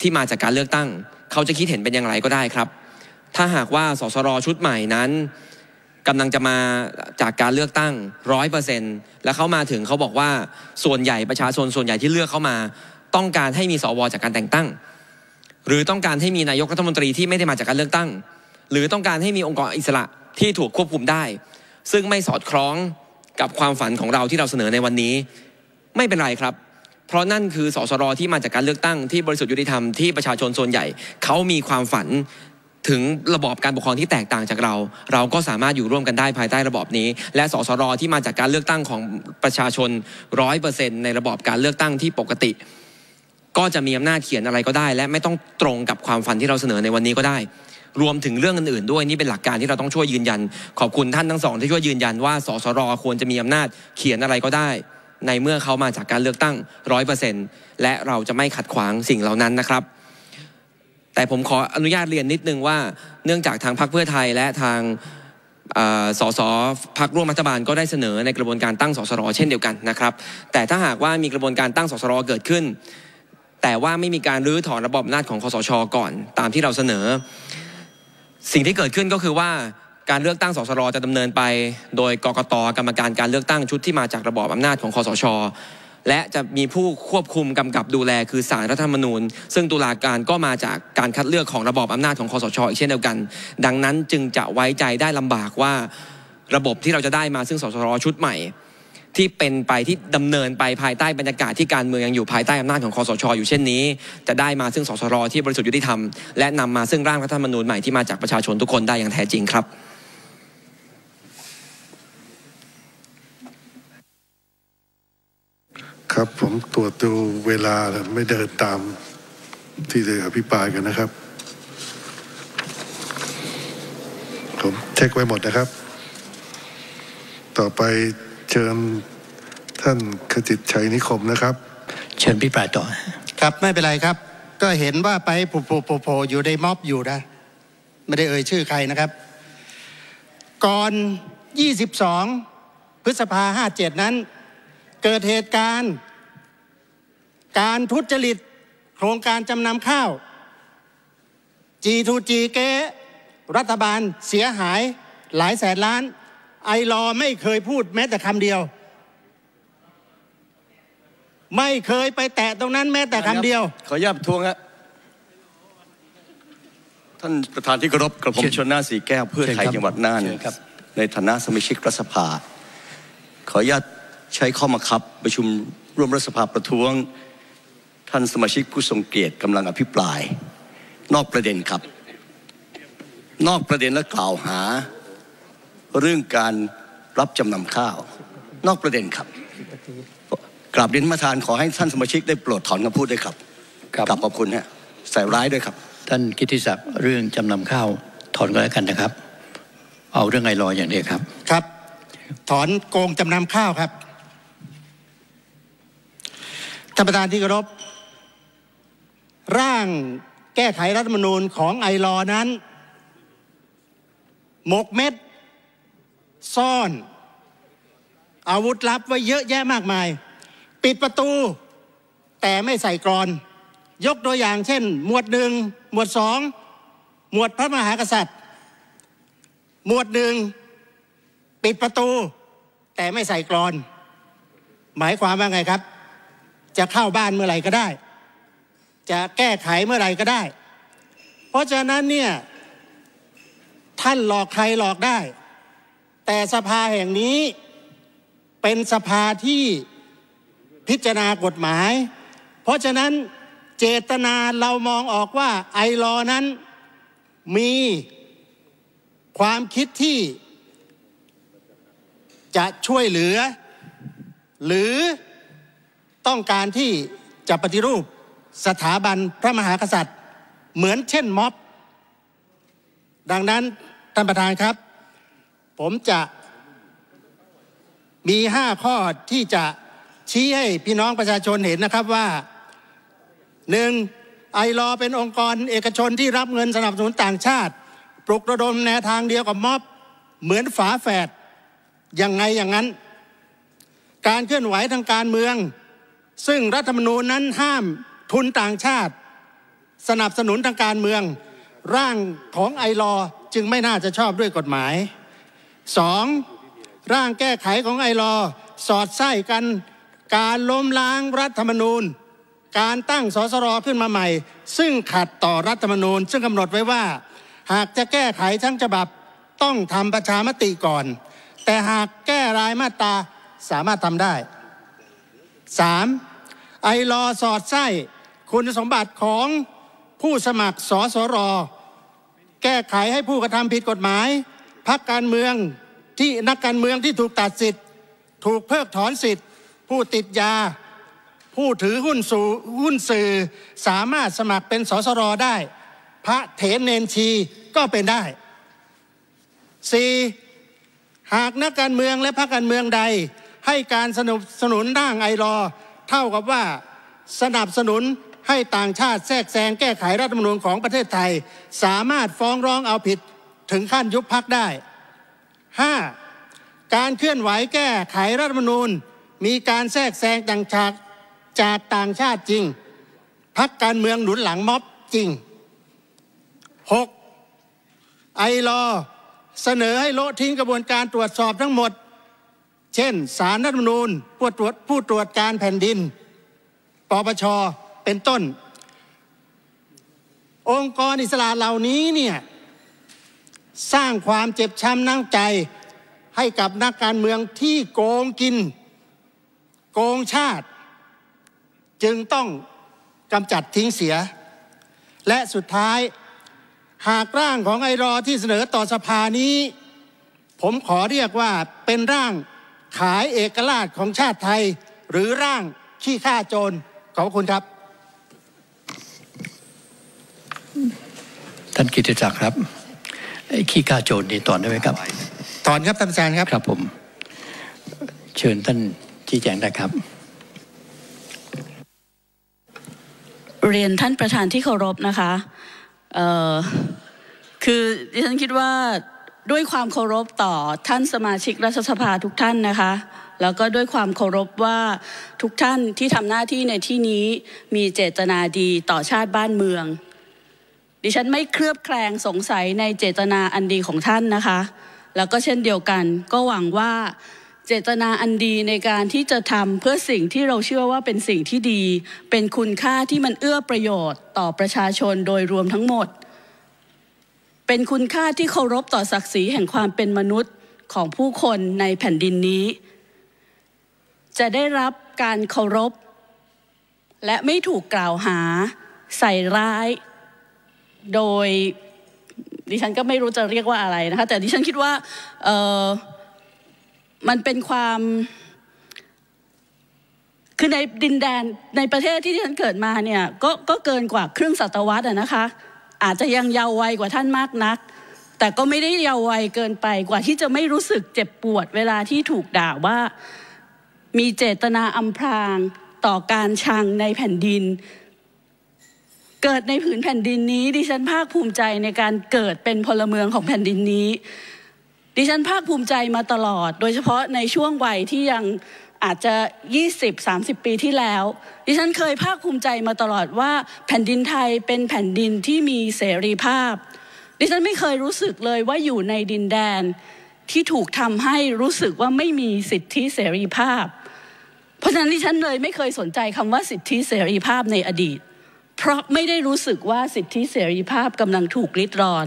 ที่มาจากการเลือกตั้งเขาจะคิดเห็นเป็นอย่างไรก็ได้ครับถ้าหากว่าส.ส.ร.ชุดใหม่นั้นกำลังจะมาจากการเลือกตั้ง ร้อยเปอร์เซ็นต์ แล้วเขามาถึงเขาบอกว่าส่วนใหญ่ประชาชนส่วนใหญ่ที่เลือกเข้ามาต้องการให้มีสวจากการแต่งตั้งหรือต้องการให้มีนายกรัฐมนตรีที่ไม่ได้มาจากการเลือกตั้งหรือต้องการให้มีองค์กรอิสระ ที่ถูกควบคุมได้ซึ่งไม่สอดคล้องกับความฝันของเราที่เราเสนอในวันนี้ไม่เป็นไรครับเพราะนั่นคือสสรที่มาจากการเลือกตั้งที่บริสุทธิ์ยุติธรรมที่ประชาชนส่วนใหญ่เขามีความฝันถึงระบอบการปกครองที่แตกต่างจากเราเราก็สามารถอยู่ร่วมกันได้ภายใต้ระบอบนี้และสสรที่มาจากการเลือกตั้งของประชาชน ร้อยเปอร์เซ็นต์ ในระบอบการเลือกตั้งที่ปกติก็จะมีอำนาจเขียนอะไรก็ได้และไม่ต้องตรงกับความฝันที่เราเสนอในวันนี้ก็ได้รวมถึงเรื่องอื่นๆด้วยนี่เป็นหลักการที่เราต้องช่วยยืนยันขอบคุณท่านทั้งสองที่ช่วยยืนยันว่าสสรควรจะมีอำนาจเขียนอะไรก็ได้ในเมื่อเขามาจากการเลือกตั้ง ร้อยเปอร์เซ็นต์ และเราจะไม่ขัดขวางสิ่งเหล่านั้นนะครับแต่ผมขออนุญาตเรียนนิดนึงว่าเนื่องจากทางพรรคเพื่อไทยและทางสสพรรคร่วมรัฐบาลก็ได้เสนอในกระบวนการตั้งสสรเช่นเดียวกันนะครับแต่ถ้าหากว่ามีกระบวนการตั้งสสรเกิดขึ้นแต่ว่าไม่มีการรื้อถอนระบอบอำนาจของคสช.ก่อนตามที่เราเสนอสิ่งที่เกิดขึ้นก็คือว่าการเลือกตั้งสสรจะดำเนินไปโดยกกต.กรรมการการเลือกตั้งชุดที่มาจากระบอบอำนาจของคสช.และจะมีผู้ควบคุมกำกับดูแลคือศาลรัฐธรรมนูญซึ่งตุลาการก็มาจากการคัดเลือกของระบอบอำนาจของคสช.อีกเช่นเดียวกันดังนั้นจึงจะไว้ใจได้ลำบากว่าระบบที่เราจะได้มาซึ่งสสรชุดใหม่ที่เป็นไปที่ดำเนินไปภายใต้บรรยากาศที่การเมืองยังอยู่ภายใต้อำนาจของคสช.อยู่เช่นนี้จะได้มาซึ่งสสรที่บริสุทธิ์ยุติธรรมและนำมาซึ่งร่างรัฐธรรมนูญใหม่ที่มาจากประชาชนทุกคนได้อย่างแท้จริงครับครับผมตรวจดูเวลาไม่เดินตามที่ได้อภิปรายกันนะครับผมเช็คไว้หมดนะครับต่อไปเชิญท่านขจิตชัยนิคมนะครับเชิญพี่ปราดต่อครับไม่เป็นไรครับก็เห็นว่าไปโผล่ๆอยู่ในม็อบอยู่นะไม่ได้เอ่ยชื่อใครนะครับก่อนยี่สิบสองพฤษภาห้าเจ็ดนั้นเกิดเหตุการณ์การทุจริตโครงการจำนำข้าว จี ทู จี เก๊รัฐบาลเสียหายหลายแสนล้านไอลอไม่เคยพูดแม้แต่คำเดียวไม่เคยไปแตะตรงนั้นแม้แต่คำเดียวขออนุญาตทวงครับท่านประธานที่เคารพกระผมชลน่านสีแก้วเพื่อไทยจังหวัดน่านในฐานะสมาชิกรัฐสภาขออนุญาตใช้ข้อบังคับประชุมร่วมรัฐสภาประท้วงท่านสมาชิกผู้ทรงเกียรติกำลังอภิปรายนอกประเด็นครับนอกประเด็นและกล่าวหาเรื่องการรับจำนำข้าวนอกประเด็นครับกราบเรียนประธานขอให้ท่านสมาชิกได้โปรดถอนคำพูดด้วยครับกราบขอบคุณฮะใส่ร้ายด้วยครับท่านกิตติศักดิ์เรื่องจำนำข้าวถอนก็แล้วกันนะครับเอาเรื่องไอลออย่างเดียวครับครับถอนโกงจำนำข้าวครับท่านประธานที่เคารพร่างแก้ไขรัฐธรรมนูญของไอลอนั้นหมกเม็ดซ่อนอาวุธลับไว้เยอะแยะมากมายปิดประตูแต่ไม่ใส่กลอนยกตัวอย่างเช่นหมวดหนึ่งหมวดสองหมวดพระมหากษัตริย์หมวดหนึ่งปิดประตูแต่ไม่ใส่กลอนหมายความว่าไงครับจะเข้าบ้านเมื่อไหร่ก็ได้จะแก้ไขเมื่อไหร่ก็ได้เพราะฉะนั้นเนี่ยท่านหลอกใครหลอกได้แต่สภาแห่งนี้เป็นสภาที่พิจารณากฎหมายเพราะฉะนั้นเจตนาเรามองออกว่าไอลอนั้นมีความคิดที่จะช่วยเหลือหรือต้องการที่จะปฏิรูปสถาบันพระมหากษัตริย์เหมือนเช่นม็อบดังนั้นท่านประธานครับผมจะมีห้าข้อที่จะชี้ให้พี่น้องประชาชนเห็นนะครับว่าหนึ่งไอลอเป็นองค์กรเอกชนที่รับเงินสนับสนุนต่างชาติปลุกระดมแนวทางเดียวกับม็อบเหมือนฝาแฝดยังไงอย่างนั้นการเคลื่อนไหวทางการเมืองซึ่งรัฐธรรมนูญนั้นห้ามทุนต่างชาติสนับสนุนทางการเมืองร่างของไอลอจึงไม่น่าจะชอบด้วยกฎหมายสองร่างแก้ไขของไอลอสอดไส้กันการล้มล้างรัฐธรรมนูญการตั้งสสรขึ้นมาใหม่ซึ่งขัดต่อรัฐธรรมนูญซึ่งกำหนดไว้ว่าหากจะแก้ไขทั้งฉบับ ต้องทำประชามติก่อนแต่หากแก้รายมาตราสามารถทำได้ สาม. ไอลอสอดไส้คุณสมบัติของผู้สมัครสสรแก้ไขให้ผู้กระทำผิดกฎหมายพรรคการเมืองที่นักการเมืองที่ถูกตัดสิทธิ์ถูกเพิกถอนสิทธิ์ผู้ติดยาผู้ถือหุ้นสู่หุ้นสื่อสามารถสมัครเป็นสสรได้พระเถรเนนชีก็เป็นได้ สี่. หากนักการเมืองและพรรคการเมืองใดให้การสนับสนุนร่างไอลอเท่ากับว่าสนับสนุนให้ต่างชาติแทรกแซงแก้ไขรัฐธรรมนูญของประเทศไทยสามารถฟ้องร้องเอาผิดถึงขั้นยุบพรรคได้ ห้า. การเคลื่อนไหวแก้ไขรัฐธรรมนูญมีการแทรกแซงต่างชาติจากต่างชาติจริงพรรคการเมืองหนุนหลังม็อบจริง หก. ไอลอเสนอให้ละทิ้งกระบวนการตรวจสอบทั้งหมดเช่นศาลรัฐธรรมนูญผู้ตรวจผู้ตรวจการแผ่นดินปปชเป็นต้นองค์กรอิสระเหล่านี้เนี่ยสร้างความเจ็บช้ำน้ำใจให้กับนักการเมืองที่โกงกินโกงชาติจึงต้องกำจัดทิ้งเสียและสุดท้ายหากร่างของไอลอที่เสนอต่อสภานี้ผมขอเรียกว่าเป็นร่างขายเอกราชของชาติไทยหรือร่างขี้ฆ่าโจรขอบคุณครับท่านกิติศักดิ์ครับไอ้ขี้ฆ่าโจรนี่ถอนได้ไหมครับถอนครับท่านประธานครับครับผมเชิญท่านชี้แจงได้ครับเรียนท่านประธานที่เคารพนะคะเอ่อคือดิฉันคิดว่าด้วยความเคารพต่อท่านสมาชิกรัฐสภาทุกท่านนะคะแล้วก็ด้วยความเคารพว่าทุกท่านที่ทำหน้าที่ในที่นี้มีเจตนาดีต่อชาติบ้านเมืองดิฉันไม่เคลือบแคลงสงสัยในเจตนาอันดีของท่านนะคะแล้วก็เช่นเดียวกันก็หวังว่าเจตนาอันดีในการที่จะทำเพื่อสิ่งที่เราเชื่อว่าเป็นสิ่งที่ดีเป็นคุณค่าที่มันเอื้อประโยชน์ต่อประชาชนโดยรวมทั้งหมดเป็นคุณค่าที่เคารพต่อศักดิ์ศรีแห่งความเป็นมนุษย์ของผู้คนในแผ่นดินนี้จะได้รับการเคารพและไม่ถูกกล่าวหาใส่ร้ายโดยดิฉันก็ไม่รู้จะเรียกว่าอะไรนะคะแต่ดิฉันคิดว่าเอ่อมันเป็นความคือในดินแดนในประเทศที่ดิฉันเกิดมาเนี่ยก็ก็เกินกว่าครึ่งศตวรรษนะคะอาจจะยังเยาว์วัยกว่าท่านมากนักแต่ก็ไม่ได้เยาว์วัยเกินไปกว่าที่จะไม่รู้สึกเจ็บปวดเวลาที่ถูกด่าว่ามีเจตนาอำพรางต่อการชังในแผ่นดินเกิดในผืนแผ่นดินนี้ดิฉันภาคภูมิใจในการเกิดเป็นพลเมืองของแผ่นดินนี้ดิฉันภาคภูมิใจมาตลอดโดยเฉพาะในช่วงวัยที่ยังอาจจะ ยี่สิบถึงสามสิบ ปีที่แล้วดิฉันเคยภาคภูมิใจมาตลอดว่าแผ่นดินไทยเป็นแผ่นดินที่มีเสรีภาพดิฉันไม่เคยรู้สึกเลยว่าอยู่ในดินแดนที่ถูกทำให้รู้สึกว่าไม่มีสิทธิเสรีภาพเพราะฉะนั้นดิฉันเลยไม่เคยสนใจคำว่าสิทธิเสรีภาพในอดีตเพราะไม่ได้รู้สึกว่าสิทธิเสรีภาพกำลังถูกริดรอน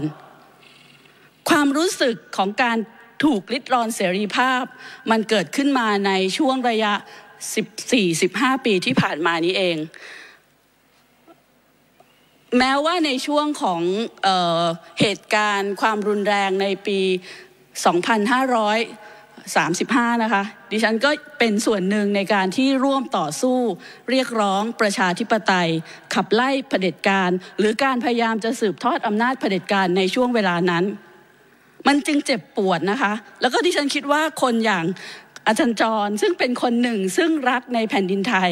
ความรู้สึกของการถูกริดรอนเสรีภาพมันเกิดขึ้นมาในช่วงระยะ สิบสี่ถึงสิบห้า ปีที่ผ่านมานี้เองแม้ว่าในช่วงของเอ่อเหตุการณ์ความรุนแรงในปี สองพันห้าร้อยสามสิบห้า นะคะดิฉันก็เป็นส่วนหนึ่งในการที่ร่วมต่อสู้เรียกร้องประชาธิปไตยขับไล่เผด็จการหรือการพยายามจะสืบทอดอำนาจเผด็จการในช่วงเวลานั้นมันจึงเจ็บปวดนะคะแล้วก็ดิฉันคิดว่าคนอย่างอาจารย์จรซึ่งเป็นคนหนึ่งซึ่งรักในแผ่นดินไทย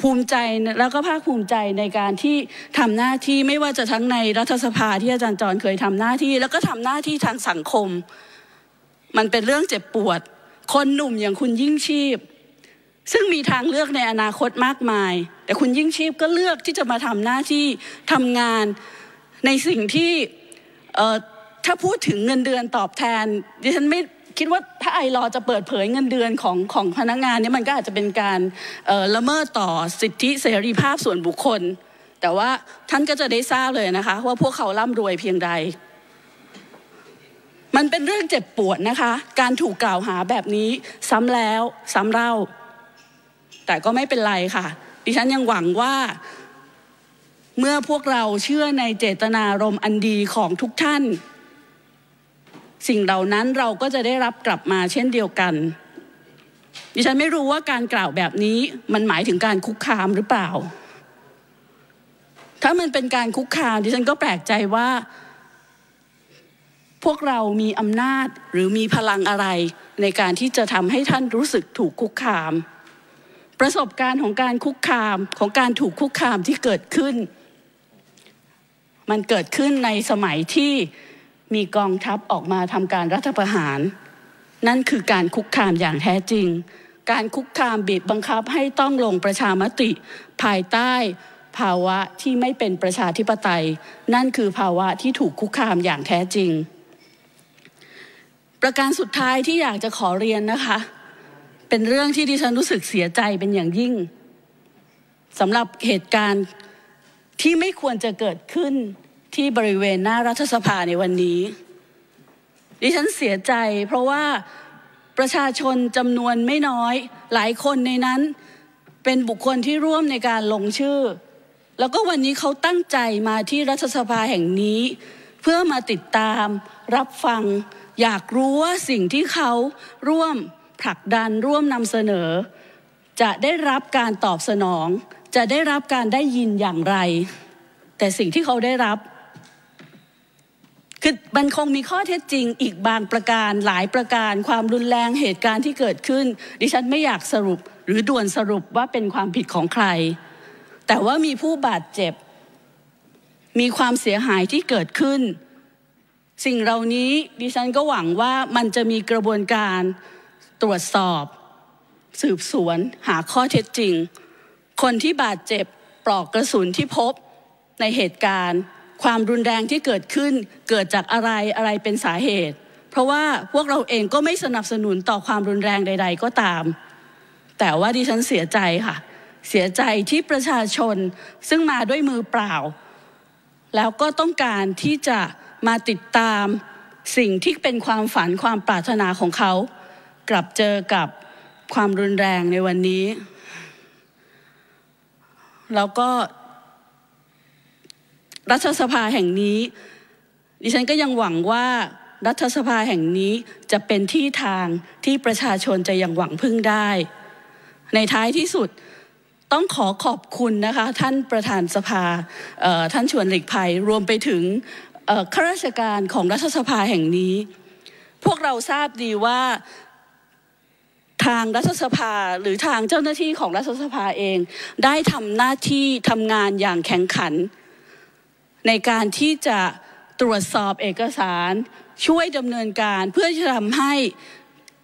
ภูมิใจแล้วก็ภาคภูมิใจในการที่ทำหน้าที่ไม่ว่าจะทั้งในรัฐสภาที่อาจารย์จรเคยทำหน้าที่แล้วก็ทำหน้าที่ทางสังคมมันเป็นเรื่องเจ็บปวดคนหนุ่มอย่างคุณยิ่งชีพซึ่งมีทางเลือกในอนาคตมากมายแต่คุณยิ่งชีพก็เลือกที่จะมาทำหน้าที่ทำงานในสิ่งที่เอ่อถ้าพูดถึงเงินเดือนตอบแทนดิฉันไม่คิดว่าถ้าไอลอจะเปิดเผยเงินเดือนของของพนักงานเนี่ยมันก็อาจจะเป็นการละเมิดต่อสิทธิเสรีภาพส่วนบุคคลแต่ว่าท่านก็จะได้ทราบเลยนะคะว่าพวกเขาร่ำรวยเพียงใด มันเป็นเรื่องเจ็บปวดนะคะการถูกกล่าวหาแบบนี้ซ้ำแล้วซ้ำเล่าแต่ก็ไม่เป็นไรค่ะดิฉันยังหวังว่าเมื่อพวกเราเชื่อในเจตนารมณ์อันดีของทุกท่านสิ่งเหล่านั้นเราก็จะได้รับกลับมาเช่นเดียวกันดิฉันไม่รู้ว่าการกล่าวแบบนี้มันหมายถึงการคุกคามหรือเปล่าถ้ามันเป็นการคุกคามดิฉันก็แปลกใจว่าพวกเรามีอำนาจหรือมีพลังอะไรในการที่จะทำให้ท่านรู้สึกถูกคุกคามประสบการณ์ของการคุกคามของการถูกคุกคามที่เกิดขึ้นมันเกิดขึ้นในสมัยที่มีกองทัพออกมาทำการรัฐประหารนั่นคือการคุกคามอย่างแท้จริงการคุกคามบีบบังคับให้ต้องลงประชามติภายใต้ภาวะที่ไม่เป็นประชาธิปไตยนั่นคือภาวะที่ถูกคุกคามอย่างแท้จริงประการสุดท้ายที่อยากจะขอเรียนนะคะเป็นเรื่องที่ดิฉันรู้สึกเสียใจเป็นอย่างยิ่งสำหรับเหตุการณ์ที่ไม่ควรจะเกิดขึ้นที่บริเวณหน้ารัฐสภาในวันนี้ดิฉันเสียใจเพราะว่าประชาชนจำนวนไม่น้อยหลายคนในนั้นเป็นบุคคลที่ร่วมในการลงชื่อแล้วก็วันนี้เขาตั้งใจมาที่รัฐสภาแห่งนี้เพื่อมาติดตามรับฟังอยากรู้ว่าสิ่งที่เขาร่วมผลักดันร่วมนำเสนอจะได้รับการตอบสนองจะได้รับการได้ยินอย่างไรแต่สิ่งที่เขาได้รับคือมันคงมีข้อเท็จจริงอีกบางประการหลายประการความรุนแรงเหตุการณ์ที่เกิดขึ้นดิฉันไม่อยากสรุปหรือด่วนสรุปว่าเป็นความผิดของใครแต่ว่ามีผู้บาดเจ็บมีความเสียหายที่เกิดขึ้นสิ่งเหล่านี้ดิฉันก็หวังว่ามันจะมีกระบวนการตรวจสอบสืบสวนหาข้อเท็จจริงคนที่บาดเจ็บปลอกกระสุนที่พบในเหตุการณ์ความรุนแรงที่เกิดขึ้นเกิดจากอะไรอะไรเป็นสาเหตุเพราะว่าพวกเราเองก็ไม่สนับสนุนต่อความรุนแรงใดๆก็ตามแต่ว่าดิฉันเสียใจค่ะเสียใจที่ประชาชนซึ่งมาด้วยมือเปล่าแล้วก็ต้องการที่จะมาติดตามสิ่งที่เป็นความฝันความปรารถนาของเขากลับเจอกับความรุนแรงในวันนี้แล้วก็รัฐสภาแห่งนี้ดิฉันก็ยังหวังว่ารัฐสภาแห่งนี้จะเป็นที่ทางที่ประชาชนจะยังหวังพึ่งได้ในท้ายที่สุดต้องขอขอบคุณนะคะท่านประธานสภาท่านชวนหลีกภัยรวมไปถึงข้าราชการของรัฐสภาแห่งนี้พวกเราทราบดีว่าทางรัฐสภาหรือทางเจ้าหน้าที่ของรัฐสภาเองได้ทำหน้าที่ทำงานอย่างแข็งขันในการที่จะตรวจสอบเอกสารช่วยดำเนินการเพื่อจะทำให้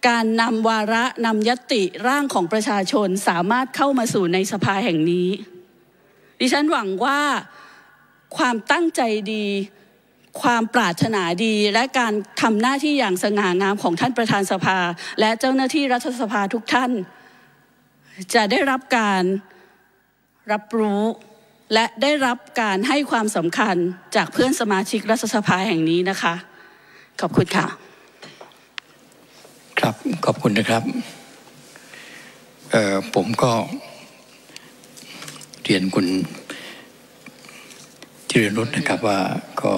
การนำวาระนำญัตติร่างของประชาชนสามารถเข้ามาสู่ในสภาแห่งนี้ดิฉันหวังว่าความตั้งใจดีความปรารถนาดีและการทำหน้าที่อย่างสง่างามของท่านประธานสภาและเจ้าหน้าที่รัฐสภาทุกท่านจะได้รับการรับรู้และได้รับการให้ความสำคัญจากเพื่อนสมาชิกรัฐสภาแห่งนี้นะคะขอบคุณค่ะครับขอบคุณนะครับเอ่อผมก็เรียนคุณธีรนุชนะครับว่าก็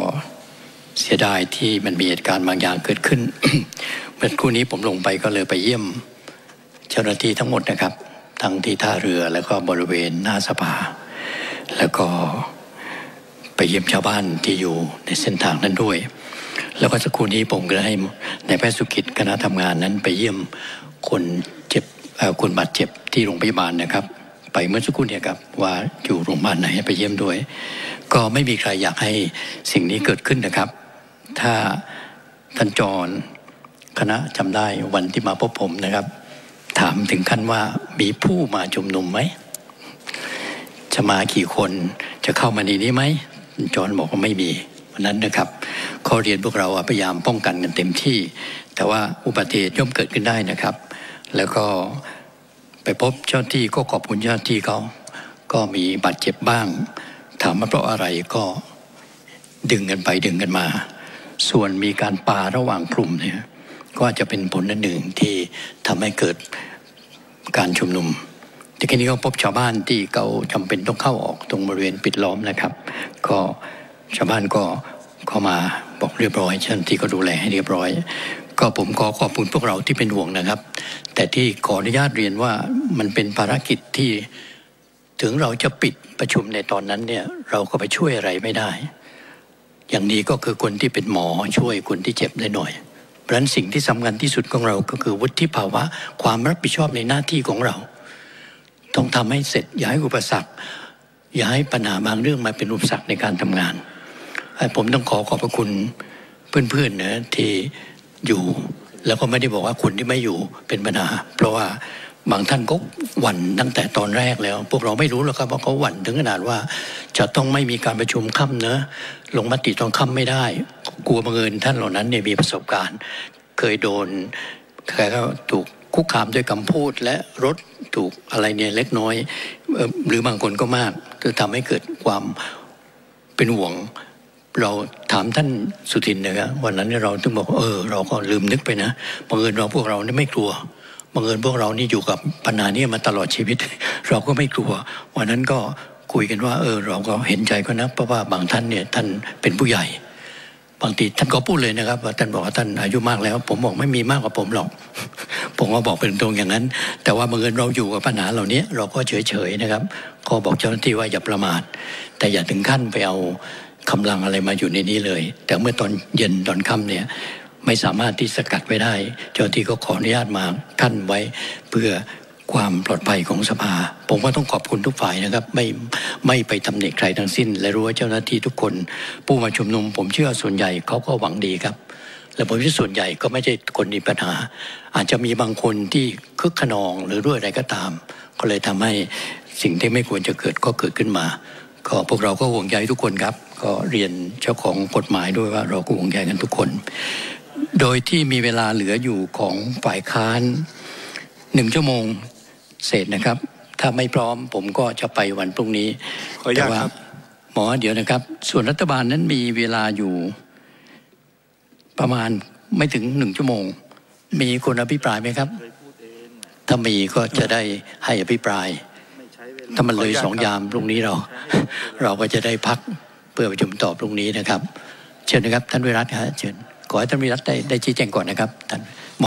เสียดายที่มันมีเหตุการณ์บางอย่างเกิดขึ้น เมื่อคู่นี้ผมลงไปก็เลยไปเยี่ยมเจ้าหน้าที่ทั้งหมดนะครับทั้งที่ท่าเรือแล้วก็บริเวณหน้าสภาแล้วก็ไปเยี่ยมชาวบ้านที่อยู่ในเส้นทางนั้นด้วยแล้วก็สักครู่นี้ผมก็ให้นายแพทย์สุกิจคณะทำงานนั้นไปเยี่ยมคนเจ็บคนบาดเจ็บที่โรงพยาบาลนะครับไปเมื่อสักครู่เนี่ยครับว่าอยู่โรงพยาบาลไหนไปเยี่ยมด้วยก็ไม่มีใครอยากให้สิ่งนี้เกิดขึ้นนะครับถ้าท่านจรคณะจำได้วันที่มาพบผมนะครับถามถึงขั้นว่ามีผู้มาชุมนุมไหมจะมากี่คนจะเข้ามาในนี้ไหมจรบอกว่าไม่มีวันนั้นนะครับข้อเรียนพวกเราพยายามป้องกันกันเต็มที่แต่ว่าอุบัติเหตุย่อมเกิดขึ้นได้นะครับแล้วก็ไปพบเจ้าที่ก็ขอบคุณเจ้าที่เขาก็มีบาดเจ็บบ้างถามว่าเพราะอะไรก็ดึงกันไปดึงกันมา ส่วนมีการปาระหว่างกลุ่มเนี่ยก็จะเป็นผลหนึ่งที่ทำให้เกิดการชุมนุมที่นี้ก็พบชาวบ้านที่เขาจำเป็นต้องเข้าออกตรงบริเวณปิดล้อมนะครับก็ชาวบ้านก็เข้ามาบอกเรียบร้อยเจ้าหน้าที่ก็ดูแลให้เรียบร้อยก็ผมขอขอบคุณพวกเราที่เป็นห่วงนะครับแต่ที่ขออนุญาตเรียนว่ามันเป็นภารกิจที่ถึงเราจะปิดประชุมในตอนนั้นเนี่ยเราก็ไปช่วยอะไรไม่ได้อย่างนี้ก็คือคนที่เป็นหมอช่วยคนที่เจ็บได้หน่อยเพราะฉะนั้นสิ่งที่สำคัญที่สุดของเราก็คือวุฒิภาวะความรับผิดชอบในหน้าที่ของเราต้องทำให้เสร็จอย่าให้อุปสรรคอย่าให้ปัญหาบางเรื่องมาเป็นอุปสรรคในการทำงานผมต้องขอขอบพระคุณเพื่อนๆนะที่อยู่แล้วก็ไม่ได้บอกว่าคนที่ไม่อยู่เป็นปัญหาเพราะว่าบางท่านก็หวั่นตั้งแต่ตอนแรกแล้วพวกเราไม่รู้หรอกครับว่าเขาหวั่นถึงขนาดว่าจะต้องไม่มีการประชุมค่ำเนอะลงมติตอนค่ำไม่ได้กลัวบังเอิญท่านเหล่านั้นเนี่ยมีประสบการณ์เคยโดนใครก็ถูกคุกคามด้วยคำพูดและรถถูกอะไรเนี่ยเล็กน้อยหรือบางคนก็มากจะทำให้เกิดความเป็นห่วงเราถามท่านสุทินนะครับวันนั้นเราต้องบอกเออเราก็ลืมนึกไปนะบังเอิญเราพวกเรานี่ไม่กลัวบังเอิญพวกเรานี่อยู่กับปัญหานี้มาตลอดชีวิตเราก็ไม่กลัววันนั้นก็คุยกันว่าเออเราก็เห็นใจเขานะเพราะว่าบางท่านเนี่ยท่านเป็นผู้ใหญ่บางทีท่านก็พูดเลยนะครับว่าท่านบอกว่าท่านอายุมากแล้วผมบอกไม่มีมากกว่าผมหรอกผมก็บอกเป็นตรงอย่างนั้นแต่ว่าบังเอิญเราอยู่กับปัญหาเหล่านี้เราก็เฉยๆนะครับก็บอกเจ้าหน้าที่ว่าอย่าประมาทแต่อย่าถึงขั้นไปเอากำลังอะไรมาอยู่ในนี้เลยแต่เมื่อตอนเย็นตอนค่ำเนี่ยไม่สามารถที่สกัดไว้ได้เจ้าที่ก็ขออนุญาตมากั้นไว้เพื่อความปลอดภัยของสภาผมก็ต้องขอบคุณทุกฝ่ายนะครับไม่ไม่ไปตำหนิใครทั้งสิ้นและรู้ว่าเจ้าหน้าที่ทุกคนผู้มาชุมนุมผมเชื่อส่วนใหญ่เขาก็หวังดีครับและผมเชื่อส่วนใหญ่ก็ไม่ใช่คนมีปัญหาอาจจะมีบางคนที่คึกขนองหรือด้วยอะไรก็ตามก็เลยทำให้สิ่งที่ไม่ควรจะเกิดก็เกิดขึ้นมาก็พวกเราก็ห่วงใยทุกคนครับก็เรียนเจ้าของกฎหมายด้วยว่าเราก็ห่วงใยกันทุกคนโดยที่มีเวลาเหลืออยู่ของฝ่ายค้านหนึ่งชั่วโมงเสร็จนะครับถ้าไม่พร้อมผมก็จะไปวันพรุ่งนี้แต่ว่าหมอเดี๋ยวนะครับส่วนรัฐบาลนั้นมีเวลาอยู่ประมาณไม่ถึงหนึ่งชั่วโมงมีคนอภิปรายไหมครับถ้ามีก็จะได้ให้อภิปรายถ้ามันเลยสองยามพรุ่งนี้เราเราก็จะได้พักเพื่อประชุมต่อพรุ่งนี้นะครับเชิญนะครับท่านวิรัติครับเชิญขอให้ท่านวิรัติได้ได้ชี้แจงก่อนนะครับท่าน